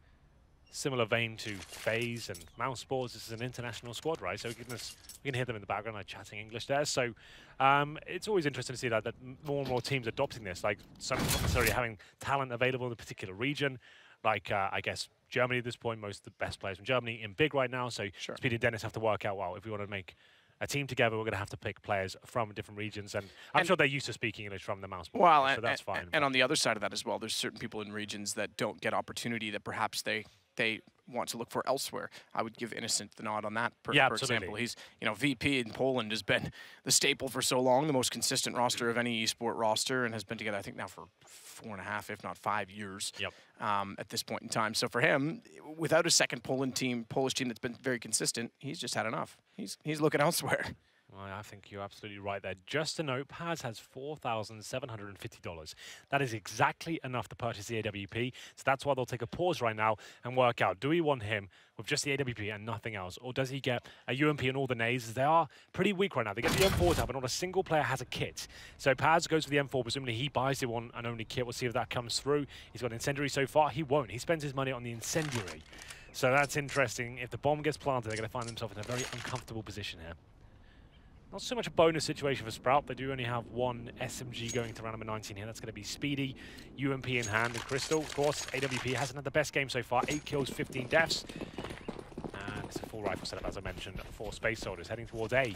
similar vein to FaZe and Mousesports. This is an international squad, right? So goodness, we can hear them in the background, like, chatting English there. So um, it's always interesting to see that, that more and more teams adopting this. Like, some not necessarily having talent available in a particular region. Like, uh, I guess, Germany at this point, most of the best players from Germany in Big right now. So sure. Speedy and Dennis have to work out, well, if we want to make a team together, we're going to have to pick players from different regions. And I'm and sure they're used to speaking English from the Mousesports. Well, so and, that's fine. And, and on the other side of that as well, there's certain people in regions that don't get opportunity that perhaps they... they want to look for elsewhere. I would give Innocent the nod on that, per, yeah, for example. He's, you know, V P in Poland has been the staple for so long, the most consistent roster of any eSport roster, and has been together, I think, now for four and a half, if not five years yep. um, at this point in time. So for him, without a second Poland team, Polish team that's been very consistent, he's just had enough. He's, he's looking elsewhere. Well, I think you're absolutely right there. Just to note, Paz has four thousand seven hundred fifty dollars. That is exactly enough to purchase the A W P, so that's why they'll take a pause right now and work out, do we want him with just the A W P and nothing else, or does he get a U M P and all the nades? They are pretty weak right now. They get the M four tab, but not a single player has a kit. So Paz goes for the M four, presumably he buys the one and only kit. We'll see if that comes through. He's got an incendiary so far. He won't. He spends his money on the incendiary. So that's interesting. If the bomb gets planted, they're going to find themselves in a very uncomfortable position here. Not so much a bonus situation for Sprout. They do only have one S M G going to round number nineteen here. That's going to be Speedy, U M P in hand, and Crystal. Of course, A W P hasn't had the best game so far. Eight kills, fifteen deaths. And it's a full rifle setup, as I mentioned, for Space Soldiers heading towards A.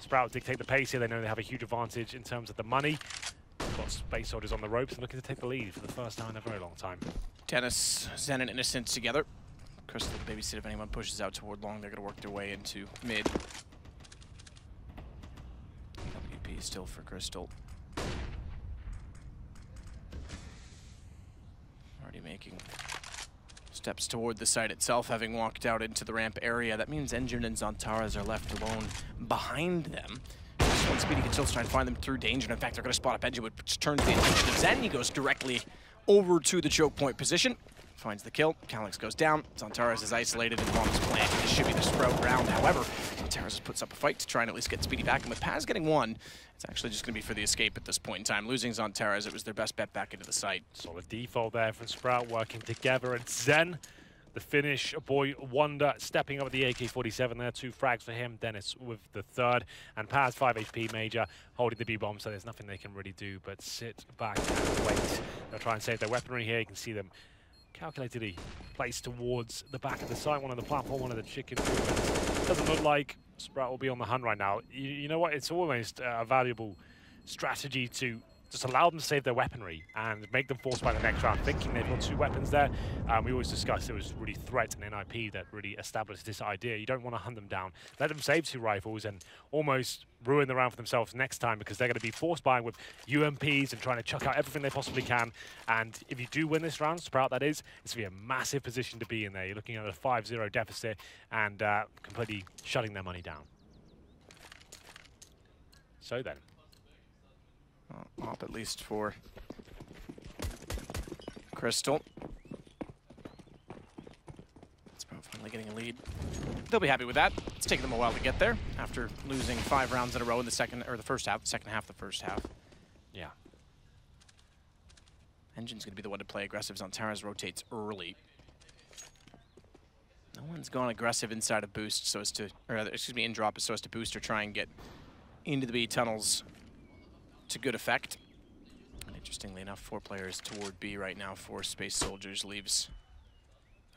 Sprout dictate the pace here. They know they have a huge advantage in terms of the money. They've got Space Soldiers on the ropes and looking to take the lead for the first time in a very long time. Dennis, Zen, and Innocent together. Crystal babysit if anyone pushes out toward long. They're going to work their way into mid. Still for Crystal. Already making steps toward the site itself, having walked out into the ramp area. That means Engine and Xantares are left alone behind them. This one, Speedy can still try and find them through danger. In fact, they're going to spot up Engine, which turns the attention of Zen. He goes directly over to the choke point position. Finds the kill. Kalex goes down. Xantares is isolated and bombs plant. This should be the Sprout round. However, Xantares puts up a fight to try and at least get Speedy back. And with Paz getting one, it's actually just going to be for the escape at this point in time. Losing Xantares, it was their best bet back into the site. Solid default there from Sprout, working together. And Zen, the Finnish boy wonder, stepping up with the A K forty-seven there. Two frags for him. Dennis with the third. And Paz, five H P, Major, holding the B-bomb. So there's nothing they can really do but sit back and wait. They'll try and save their weaponry here. You can see them calculatedly placed towards the back of the site, one on the platform, one of the chicken. Doesn't look like Sprout will be on the hunt right now. You, you know what? It's almost uh, a valuable strategy to just allow them to save their weaponry and make them forced by the next round, thinking they've got two weapons there. Um, we always discussed it was really Threat and N I P that really established this idea. You don't want to hunt them down. Let them save two rifles and almost ruin the round for themselves next time, because they're going to be forced by with U M Ps and trying to chuck out everything they possibly can. And if you do win this round, Sprout that is, it's going to be a massive position to be in there. You're looking at a five zero deficit and uh, completely shutting their money down. So then, Op at least for Crystal. Sprout finally getting a lead. They'll be happy with that. It's taken them a while to get there after losing five rounds in a row in the second or the first half, the second half, the first half. Yeah. Engine's gonna be the one to play aggressive. Xantares rotates early. No one's gone aggressive inside of boost so as to, or excuse me, in drop so as to boost or try and get into the B tunnels to good effect. And interestingly enough, four players toward B right now for Space Soldiers leaves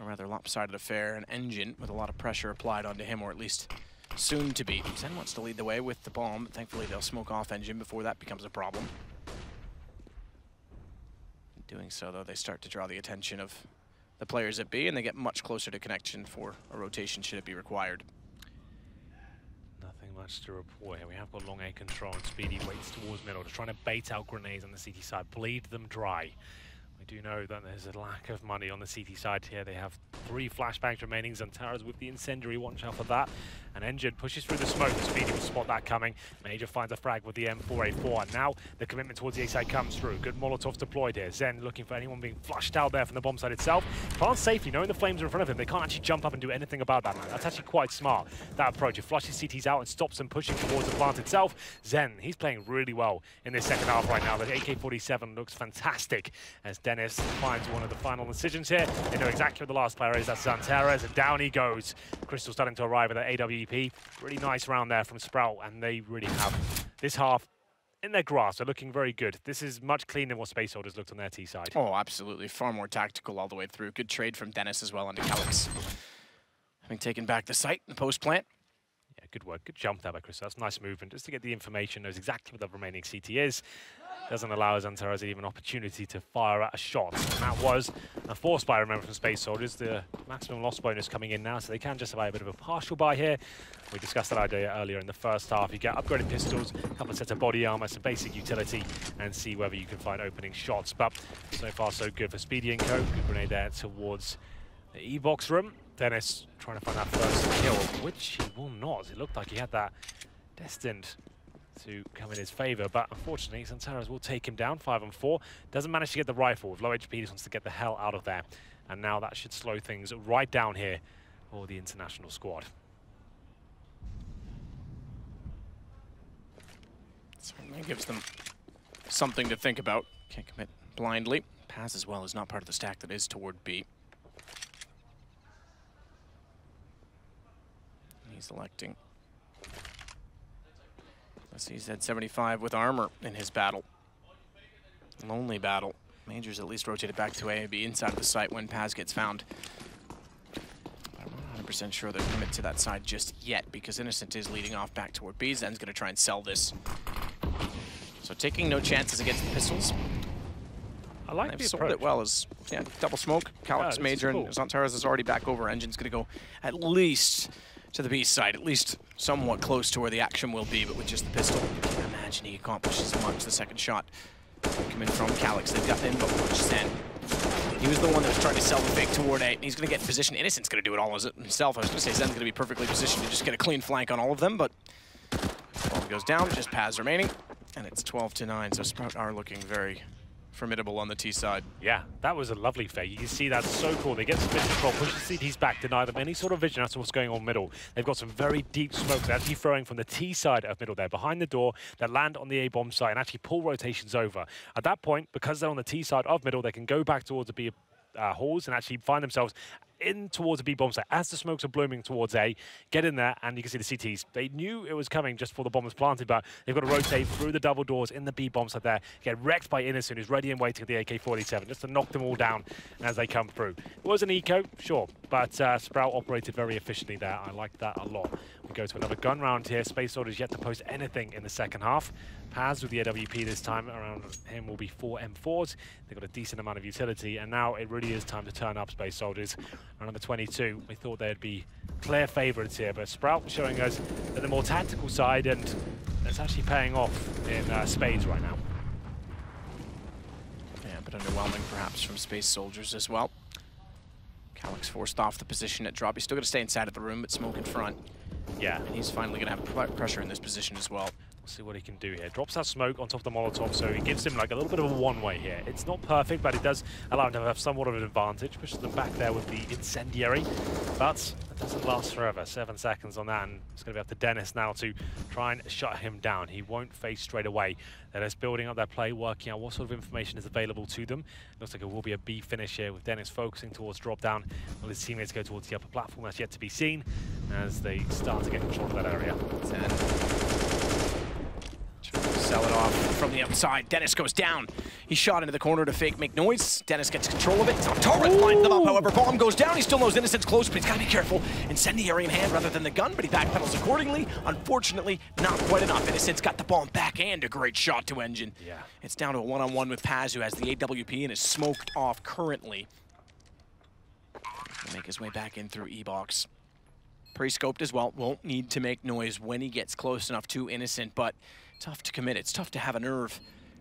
a rather lopsided affair. An Engine with a lot of pressure applied onto him, or at least soon to be. Zen wants to lead the way with the bomb, but thankfully they'll smoke off Engine before that becomes a problem. In doing so, though, they start to draw the attention of the players at B, and they get much closer to connection for a rotation should it be required. Much to report here. We have got long A control, and Speedy waits towards middle, just trying to bait out grenades on the C T side, bleed them dry. We do know that there's a lack of money on the C T side here. They have three flashbangs remaining. Xantares with the incendiary. Watch out for that. And Engine pushes through the smoke. Speedy will spot that coming. Major finds a frag with the M four A four. And now the commitment towards the A side comes through. Good Molotovs deployed here. Zen looking for anyone being flushed out there from the bomb side itself. Plants safely, knowing the flames are in front of him. They can't actually jump up and do anything about that, man. That's actually quite smart, that approach. It flushes C Ts out and stops them pushing towards the plant itself. Zen, he's playing really well in this second half right now. The A K forty-seven looks fantastic as Dennis finds one of the final decisions here. They know exactly where the last player is. That's Xantares, and down he goes. Crystal starting to arrive at the A W P. Really nice round there from Sprout, and they really have this half in their grasp. They're looking very good. This is much cleaner than what Space Soldiers looked on their T side. Oh, absolutely. Far more tactical all the way through. Good trade from Dennis as well into Kalex. Having taken back the site, the post plant. Yeah, good work. Good jump there by Crystal. That's nice movement. Just to get the information, knows exactly where the remaining C T is. Doesn't allow Xantares even an opportunity to fire at a shot. And that was a force buy, remember, from Space Soldiers. The maximum loss bonus coming in now, so they can justify a bit of a partial buy here. We discussed that idea earlier in the first half. You get upgraded pistols, a couple of sets of body armor, some basic utility, and see whether you can find opening shots. But so far, so good for Speedy and Co. Good grenade there towards the E-box room. Dennis trying to find that first kill, which he will not. It looked like he had that destined to come in his favor, but unfortunately Xantares will take him down. Five on four, doesn't manage to get the rifle with low H P. Just wants to get the hell out of there, and now that should slow things right down here for the international squad. Certainly gives them something to think about. Can't commit blindly. Paz as well is not part of the stack that is toward B. He's electing C Z seventy-five with armor in his battle. Lonely battle. Major's at least rotated back to A and B inside of the site when Paz gets found. I'm not one hundred percent sure they'll commit to that side just yet, because Innocent is leading off back toward B. Zen's going to try and sell this. So taking no chances against the pistols. I like They've the sold approach. it well as yeah, double smoke. Kalex, yeah, Major, cool. and Xantares is already back over. Engine's going to go at least to the B side, at least somewhat close to where the action will be, but with just the pistol. Imagine he accomplishes much. The second shot coming from Kalex. They've got the info for Zen. He was the one that was trying to sell the fake toward A, and he's going to get in position. Innocent's going to do it all himself. I was going to say Zen's going to be perfectly positioned to just get a clean flank on all of them, but ball goes down, just Paz remaining, and it's twelve to nine, so Sprout are looking very formidable on the T side. Yeah, that was a lovely fake. You can see that's so cool. They get some bit of control, push the C Ts back, deny them any sort of vision as to what's going on middle. They've got some very deep smokes actually throwing from the T side of middle there, behind the door, that land on the A bomb site and actually pull rotations over. At that point, because they're on the T side of middle, they can go back towards the B uh, halls and actually find themselves in towards the B bomb site as the smokes are blooming towards A. Get in there, and you can see the C Ts. They knew it was coming just before the bomb was planted, but they've got to rotate through the double doors in the B bomb site there. Get wrecked by Innocent, who's ready and waiting at the A K forty-seven, just to knock them all down as they come through. It was an eco, sure, but uh, Sprout operated very efficiently there. I like that a lot. We go to another gun round here. Space Soldiers yet to post anything in the second half. Paz with the A W P this time. Around him will be four M fours. They've got a decent amount of utility, and now it really is time to turn up, Space Soldiers. Round number twenty-two, we thought they'd be clear favorites here, but Sprout showing us that the more tactical side, and that's actually paying off in uh, spades right now. Yeah, but underwhelming perhaps from Space Soldiers as well. Kalex forced off the position at drop. He's still going to stay inside of the room, but smoke in front. Yeah. And he's finally going to have pressure in this position as well. See what he can do here. Drops that smoke on top of the Molotov, so it gives him like a little bit of a one-way here. It's not perfect, but it does allow him to have somewhat of an advantage. Pushes them back there with the incendiary, but it doesn't last forever. Seven seconds on that, and it's going to be up to Dennis now to try and shut him down. He won't face straight away. They're just building up their play, working out what sort of information is available to them. Looks like it will be a B finish here, with Dennis focusing towards drop-down. Will his teammates go towards the upper platform? That's yet to be seen as they start to get control of that area. Sell it off from the outside. Dennis goes down. He shot into the corner to fake make noise. Dennis gets control of it. Torrent lines them up, however. Bomb goes down. He still knows Innocent's close, but he's got to be careful. Incendiary in hand rather than the gun, but he backpedals accordingly. Unfortunately, not quite enough. Innocent's got the bomb back and a great shot to Engine. Yeah. It's down to a one-on-one with Paz, who has the A W P and is smoked off currently. He'll make his way back in through E-box. Pre-scoped as well. Won't need to make noise when he gets close enough to Innocent, but tough to commit. It's tough to have a nerve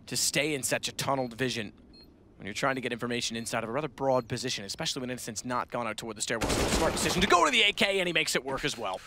to stay in such a tunneled vision. when you're trying to get information inside of a rather broad position, especially when Innocent's not gone out toward the stairwell. So it's a smart decision to go to the A K, and he makes it work as well.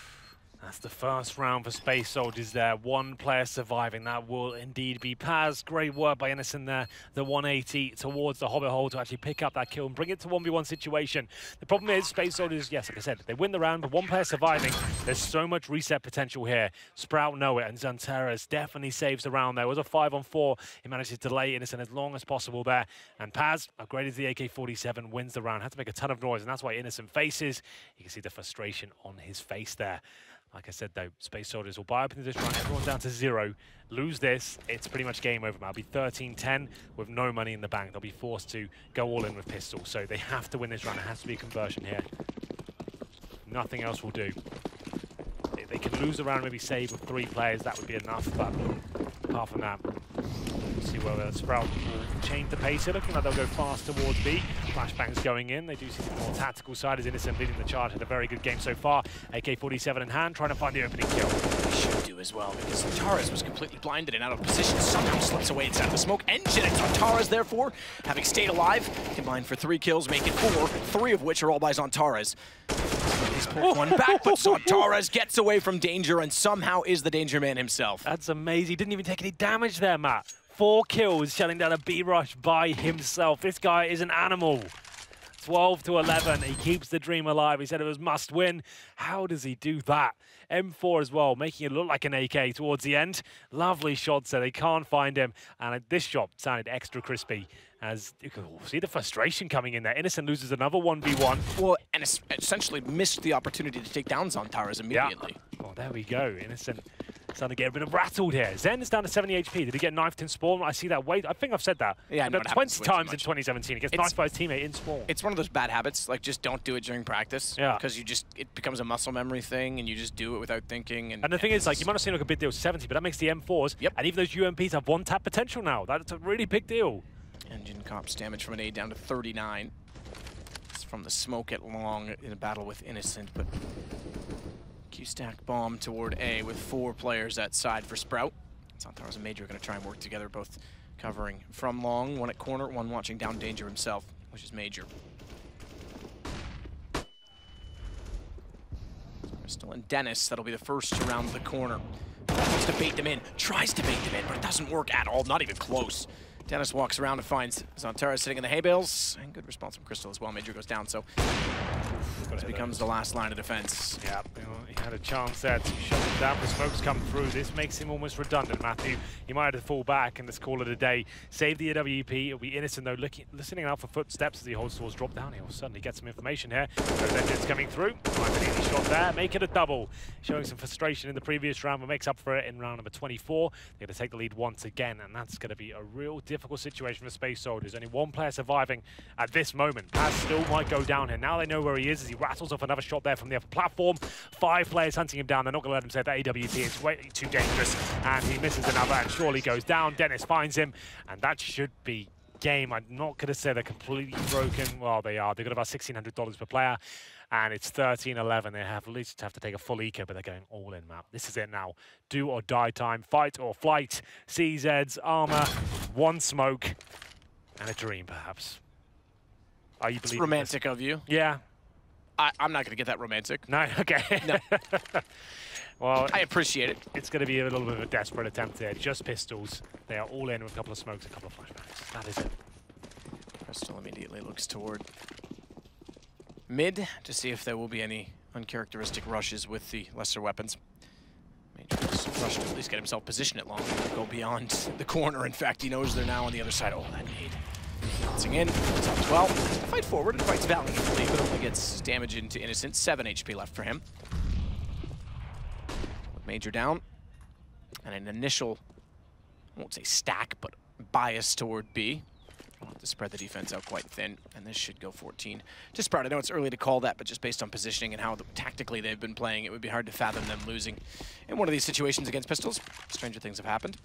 That's the first round for Space Soldiers there. One player surviving. That will indeed be Paz. Great work by Innocent there. The one eighty towards the Hobbit hole to actually pick up that kill and bring it to one v one situation. The problem is Space Soldiers, yes, like I said, they win the round, but one player surviving. There's so much reset potential here. Sprout know it, and Xantares definitely saves the round there. It was a five on four. He managed to delay Innocent as long as possible there. And Paz, upgraded to the A K forty-seven, wins the round. Had to make a ton of noise, and that's why Innocent faces. You can see the frustration on his face there. Like I said, though, Space Soldiers will buy up into this round, everyone down to zero. Lose this, it's pretty much game over now. It'll be thirteen ten with no money in the bank. They'll be forced to go all in with pistol, so they have to win this round. It has to be a conversion here. Nothing else will do. If they can lose the round, maybe save with three players, that would be enough, but apart from that, we'll see whether Sprout will change the pace here. Looking like they'll go fast towards B. Flashbang's going in. They do see the more tactical side as Innocent leading the charge. Had a very good game so far. A K forty-seven in hand, trying to find the opening kill. They should do as well, because Xantares was completely blinded and out of position. Somehow slips away inside the smoke. Engine and Xantares, therefore, having stayed alive, combined for three kills, make it four, three of which are all by Xantares. He's pulled one back, but Xantares gets away from danger and somehow is the danger man himself. That's amazing. He didn't even take any damage there, Matt. Four kills, shutting down a B-Rush by himself. This guy is an animal. twelve to eleven, he keeps the dream alive. He said it was must win. How does he do that? M four as well, making it look like an A K towards the end. Lovely shot, so they can't find him. And this shot sounded extra crispy. As you can see the frustration coming in there. Innocent loses another one v one. Well, and es essentially missed the opportunity to take down Xantares immediately. Yeah. Oh, there we go. Innocent starting to get a bit of rattled here. Zen is down to seventy H P. Did he get knifed in spawn? I see that weight. I think I've said that. Yeah, I know twenty times in twenty seventeen. He gets it's, knifed by his teammate in spawn. It's one of those bad habits. Like, just don't do it during practice. Yeah. Because you just, it becomes a muscle memory thing, and you just do it without thinking. And, and the and thing is, like, you might have seen like a big deal seventy, but that makes the M fours. Yep. And even those U M Ps have one tap potential now. That's a really big deal. Engine cops damage from an A down to thirty-nine. It's from the smoke at long in a battle with Innocent, but Q-stack bomb toward A with four players that side for Sprout. Xantares and Major are going to try and work together, both covering from long, one at corner, one watching down danger himself, which is Major. Crystal and Dennis, that'll be the first to round the corner. Tries to bait them in, tries to bait them in, but it doesn't work at all, not even close. Dennis walks around and finds Xantares sitting in the hay bales. And good response from Crystal as well. Major goes down, so this becomes the last line of defense. Yeah, he had a chance there to shut him down. The smoke's come through. This makes him almost redundant, Matthew. He might have to fall back and just call it a day. Save the A W P. It'll be Innocent, though, looking, listening out for footsteps as he holds towards drop down. He'll suddenly get some information here. It's coming through. Might be easy shot there. Make it a double. Showing some frustration in the previous round, but makes up for it in round number twenty-four. They're going to take the lead once again, and that's going to be a real difference. Difficult situation for Space Soldiers. Only one player surviving at this moment. Paz still might go down here. Now they know where he is as he rattles off another shot there from the upper platform. Five players hunting him down. They're not going to let him save that A W P. It's way too dangerous. And he misses another and surely goes down. Dennis finds him. And that should be game. I'm not going to say they're completely broken. Well, they are. They've got about sixteen hundred dollars per player. And it's thirteen eleven. They have at least have to take a full eco, but they're going all in, Matt. This is it now. Do or die time. Fight or flight. C Z's, armor, one smoke, and a dream, perhaps. Are you believing romantic this? Of you. Yeah. I, I'm not going to get that romantic. No? Okay. No. Well, I appreciate it. It's going to be a little bit of a desperate attempt there. Just pistols. They are all in with a couple of smokes, a couple of flashbacks. That is it. Crystal immediately looks toward mid to see if there will be any uncharacteristic rushes with the lesser weapons. Major rush to at least get himself positioned at long. Go beyond the corner. In fact, he knows they're now on the other side. Oh, that nade. Bouncing in, it's up twelve. Fight forward and fights valiantly, but only gets damage into Innocent. seven H P left for him. Major down. And an initial, I won't say stack, but bias toward B. We'll have to spread the defense out quite thin, and this should go fourteen. Just Sprout, I know it's early to call that, but just based on positioning and how the, tactically they've been playing, it would be hard to fathom them losing in one of these situations against pistols. Stranger things have happened.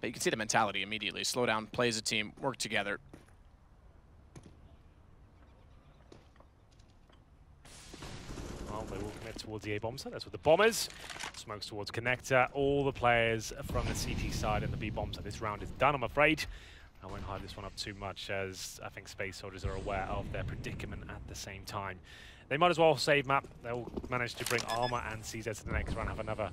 But you can see the mentality immediately. Slow down, play as a team, work together. Well, they will commit towards the A-bomb site. That's what the bomb is. Smokes towards connector. All the players from the C T side and the B-bomb site. This round is done, I'm afraid. I won't hype this one up too much, as I think Space Soldiers are aware of their predicament at the same time. They might as well save map. They'll manage to bring Armor and C Z to the next round, have another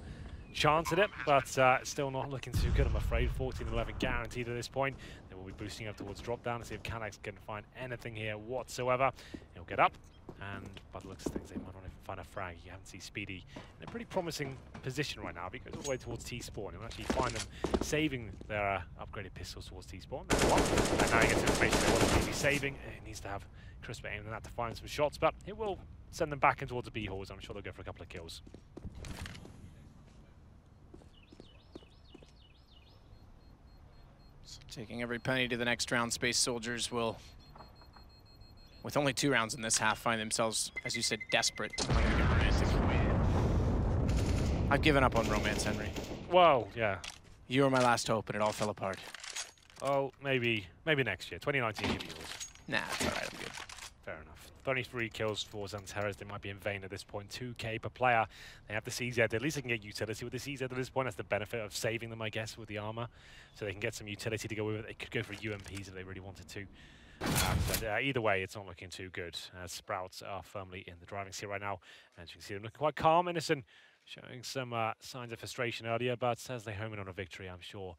chance at it, but uh, still not looking too good, I'm afraid. fourteen eleven guaranteed at this point. They will be boosting up towards drop down to see if Kalex can find anything here whatsoever. He'll get up, and by the looks of things, they might not even find a frag. You haven't seen Speedy in a pretty promising position right now, but he goes all the way towards T-Spawn. He'll actually find them saving their uh, upgraded pistols towards T-Spawn. And now he gets information they want to be saving. He needs to have crisper aim than that to find some shots, but it will send them back in towards the B-Halls. I'm sure they'll go for a couple of kills. Taking every penny to the next round, Space Soldiers will, with only two rounds in this half, find themselves, as you said, desperate to play the romantic way. I've given up on romance, Henry. Whoa, yeah. You were my last hope, and it all fell apart. Oh, maybe maybe next year. twenty nineteen could be yours. Nah, it's all right, I'm good. Fair enough. thirty-three kills for Xantares. They might be in vain at this point. two K per player. They have the C Z. At least they can get utility with the C Z at this point. That's the benefit of saving them, I guess, with the armor. So they can get some utility to go with it. They could go for U M Ps if they really wanted to. Uh, but uh, either way, it's not looking too good. Uh, Sprouts are firmly in the driving seat right now. And you can see them looking quite calm. Innocent showing some uh, signs of frustration earlier, but as they home in on a victory, I'm sure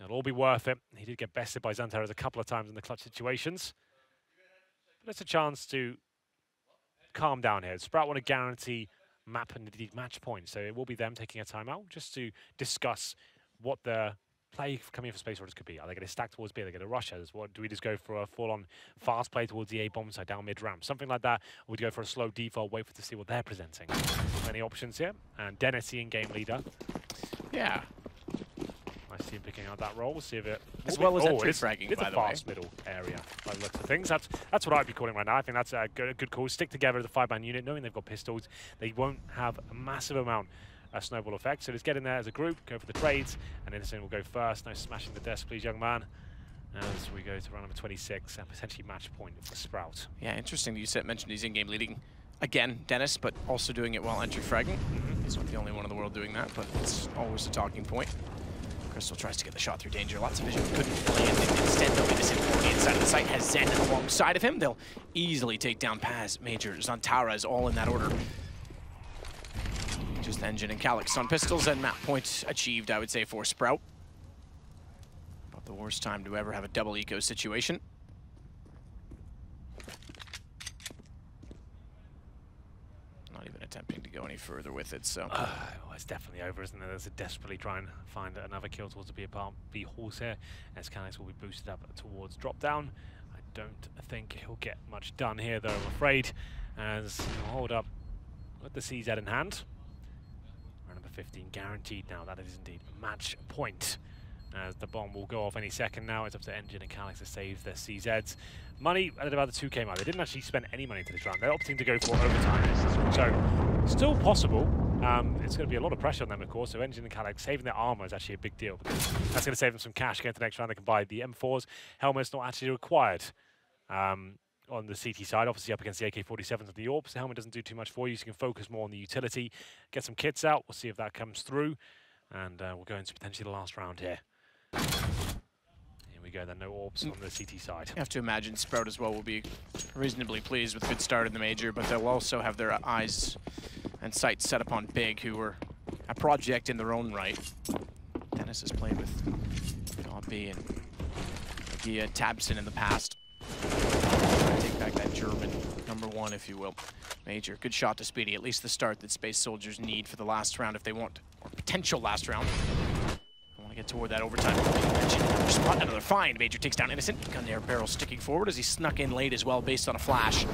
it'll all be worth it. He did get bested by Xantares a couple of times in the clutch situations. But it's a chance to calm down here. Sprout want to guarantee map and indeed match point, so it will be them taking a timeout just to discuss what the play coming in for Space Soldiers could be. Are they going to stack towards B? Are they going to rush us? What, do we just go for a full-on fast play towards the A bomb side down mid-ramp? Something like that. Or would you go for a slow default, wait for to see what they're presenting? Many options here. And Dennis, the in-game leader. Yeah. I see him picking out that role. We'll see if it... As well as entry fragging, by the way. It's a fast middle area, by the looks of things. That's, that's what I'd be calling right now. I think that's a good, a good call. Stick together as a five-man unit, knowing they've got pistols. They won't have a massive amount of snowball effect. So just get in there as a group, go for the trades, and Innocent will go first. No smashing the desk, please, young man. As we go to round number twenty-six, and potentially match point for Sprout. Yeah, interesting that you said, mentioned he's in-game leading again, Dennis, but also doing it while entry fragging. Mm-hmm. He's not the only one in the world doing that, but it's always a talking point. Crystal tries to get the shot through danger. Lots of vision couldn't really end it. Instead, though, Innocent on the inside of the site has Zen alongside of him. They'll easily take down Paz, Major, Xantares, all in that order. Just Engine and Kalex on pistols, and map point achieved, I would say, for Sprout. About the worst time to ever have a double eco situation. Not even attempting to go any further with it, so... Uh, well, it's definitely over, isn't it? There's a desperately trying to find another kill towards the B apart, B horse here, as Kalex will be boosted up towards drop down. I don't think he'll get much done here, though, I'm afraid, as he'll hold up with the C Z in hand. Round number fifteen guaranteed now. That is indeed match point, as the bomb will go off any second now. It's up to Engine and Kalex to save their C Zs. Money at about the two K mark. They didn't actually spend any money to this round. They're opting to go for overtime. So, still possible. Um, it's going to be a lot of pressure on them, of course. So, Engine and Kalex saving their armor is actually a big deal, because that's going to save them some cash. Going to the next round, they can buy the M fours. Helmet's not actually required. Um, on the C T side, obviously up against the A K forty-sevens of the Orbs. The helmet doesn't do too much for you, so you can focus more on the utility. Get some kits out. We'll see if that comes through. And uh, we'll go into potentially the last round here. Here we go, then no orbs on the C T side. You have to imagine Sprout as well will be reasonably pleased with a good start in the Major, but they'll also have their eyes and sights set upon Big, who were a project in their own right. Dennis has played with Gompy and Gia Tabson in the past. Take back that German number one, if you will. Major, good shot to Speedy, at least the start that Space Soldiers need for the last round if they want, or potential last round. Get toward that overtime. Another spot, another find. Major takes down Innocent. Gun air barrel sticking forward as he snuck in late as well, based on a flash.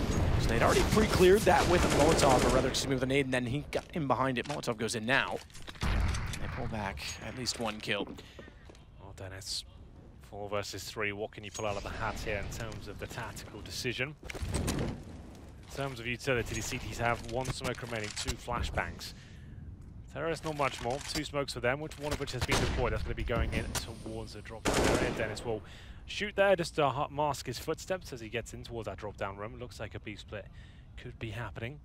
So they'd already pre-cleared that with a Molotov, or rather, excuse me, with a nade, and then he got in behind it. Molotov goes in now. And they pull back at least one kill. Well, Dennis, four versus three. What can you pull out of the hat here in terms of the tactical decision? In terms of utility, the C Ts have one smoke remaining, two flashbangs. Terrorists not much more. Two smokes for them, which one of which has been deployed. That's going to be going in towards the drop down area. Dennis will shoot there just to mask his footsteps as he gets in towards that drop down room. Looks like a B split could be happening.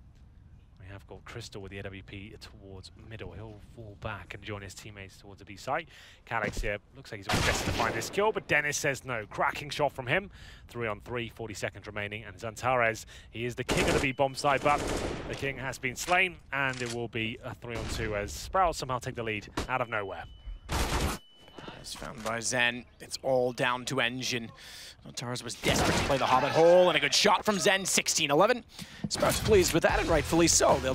We have got Crystal with the A W P towards middle. He'll fall back and join his teammates towards the B site. Kalex here looks like he's destined to find this kill, but Dennis says no. Cracking shot from him. Three on three, forty seconds remaining. And Xantares, he is the king of the B bomb side, but the king has been slain, and it will be a three on two as Sprout somehow take the lead out of nowhere. Found by Zen. It's all down to Engine. Xantares was desperate to play the Hobbit hole, and a good shot from Zen, sixteen eleven. Sprout's pleased with that, and rightfully so. They'll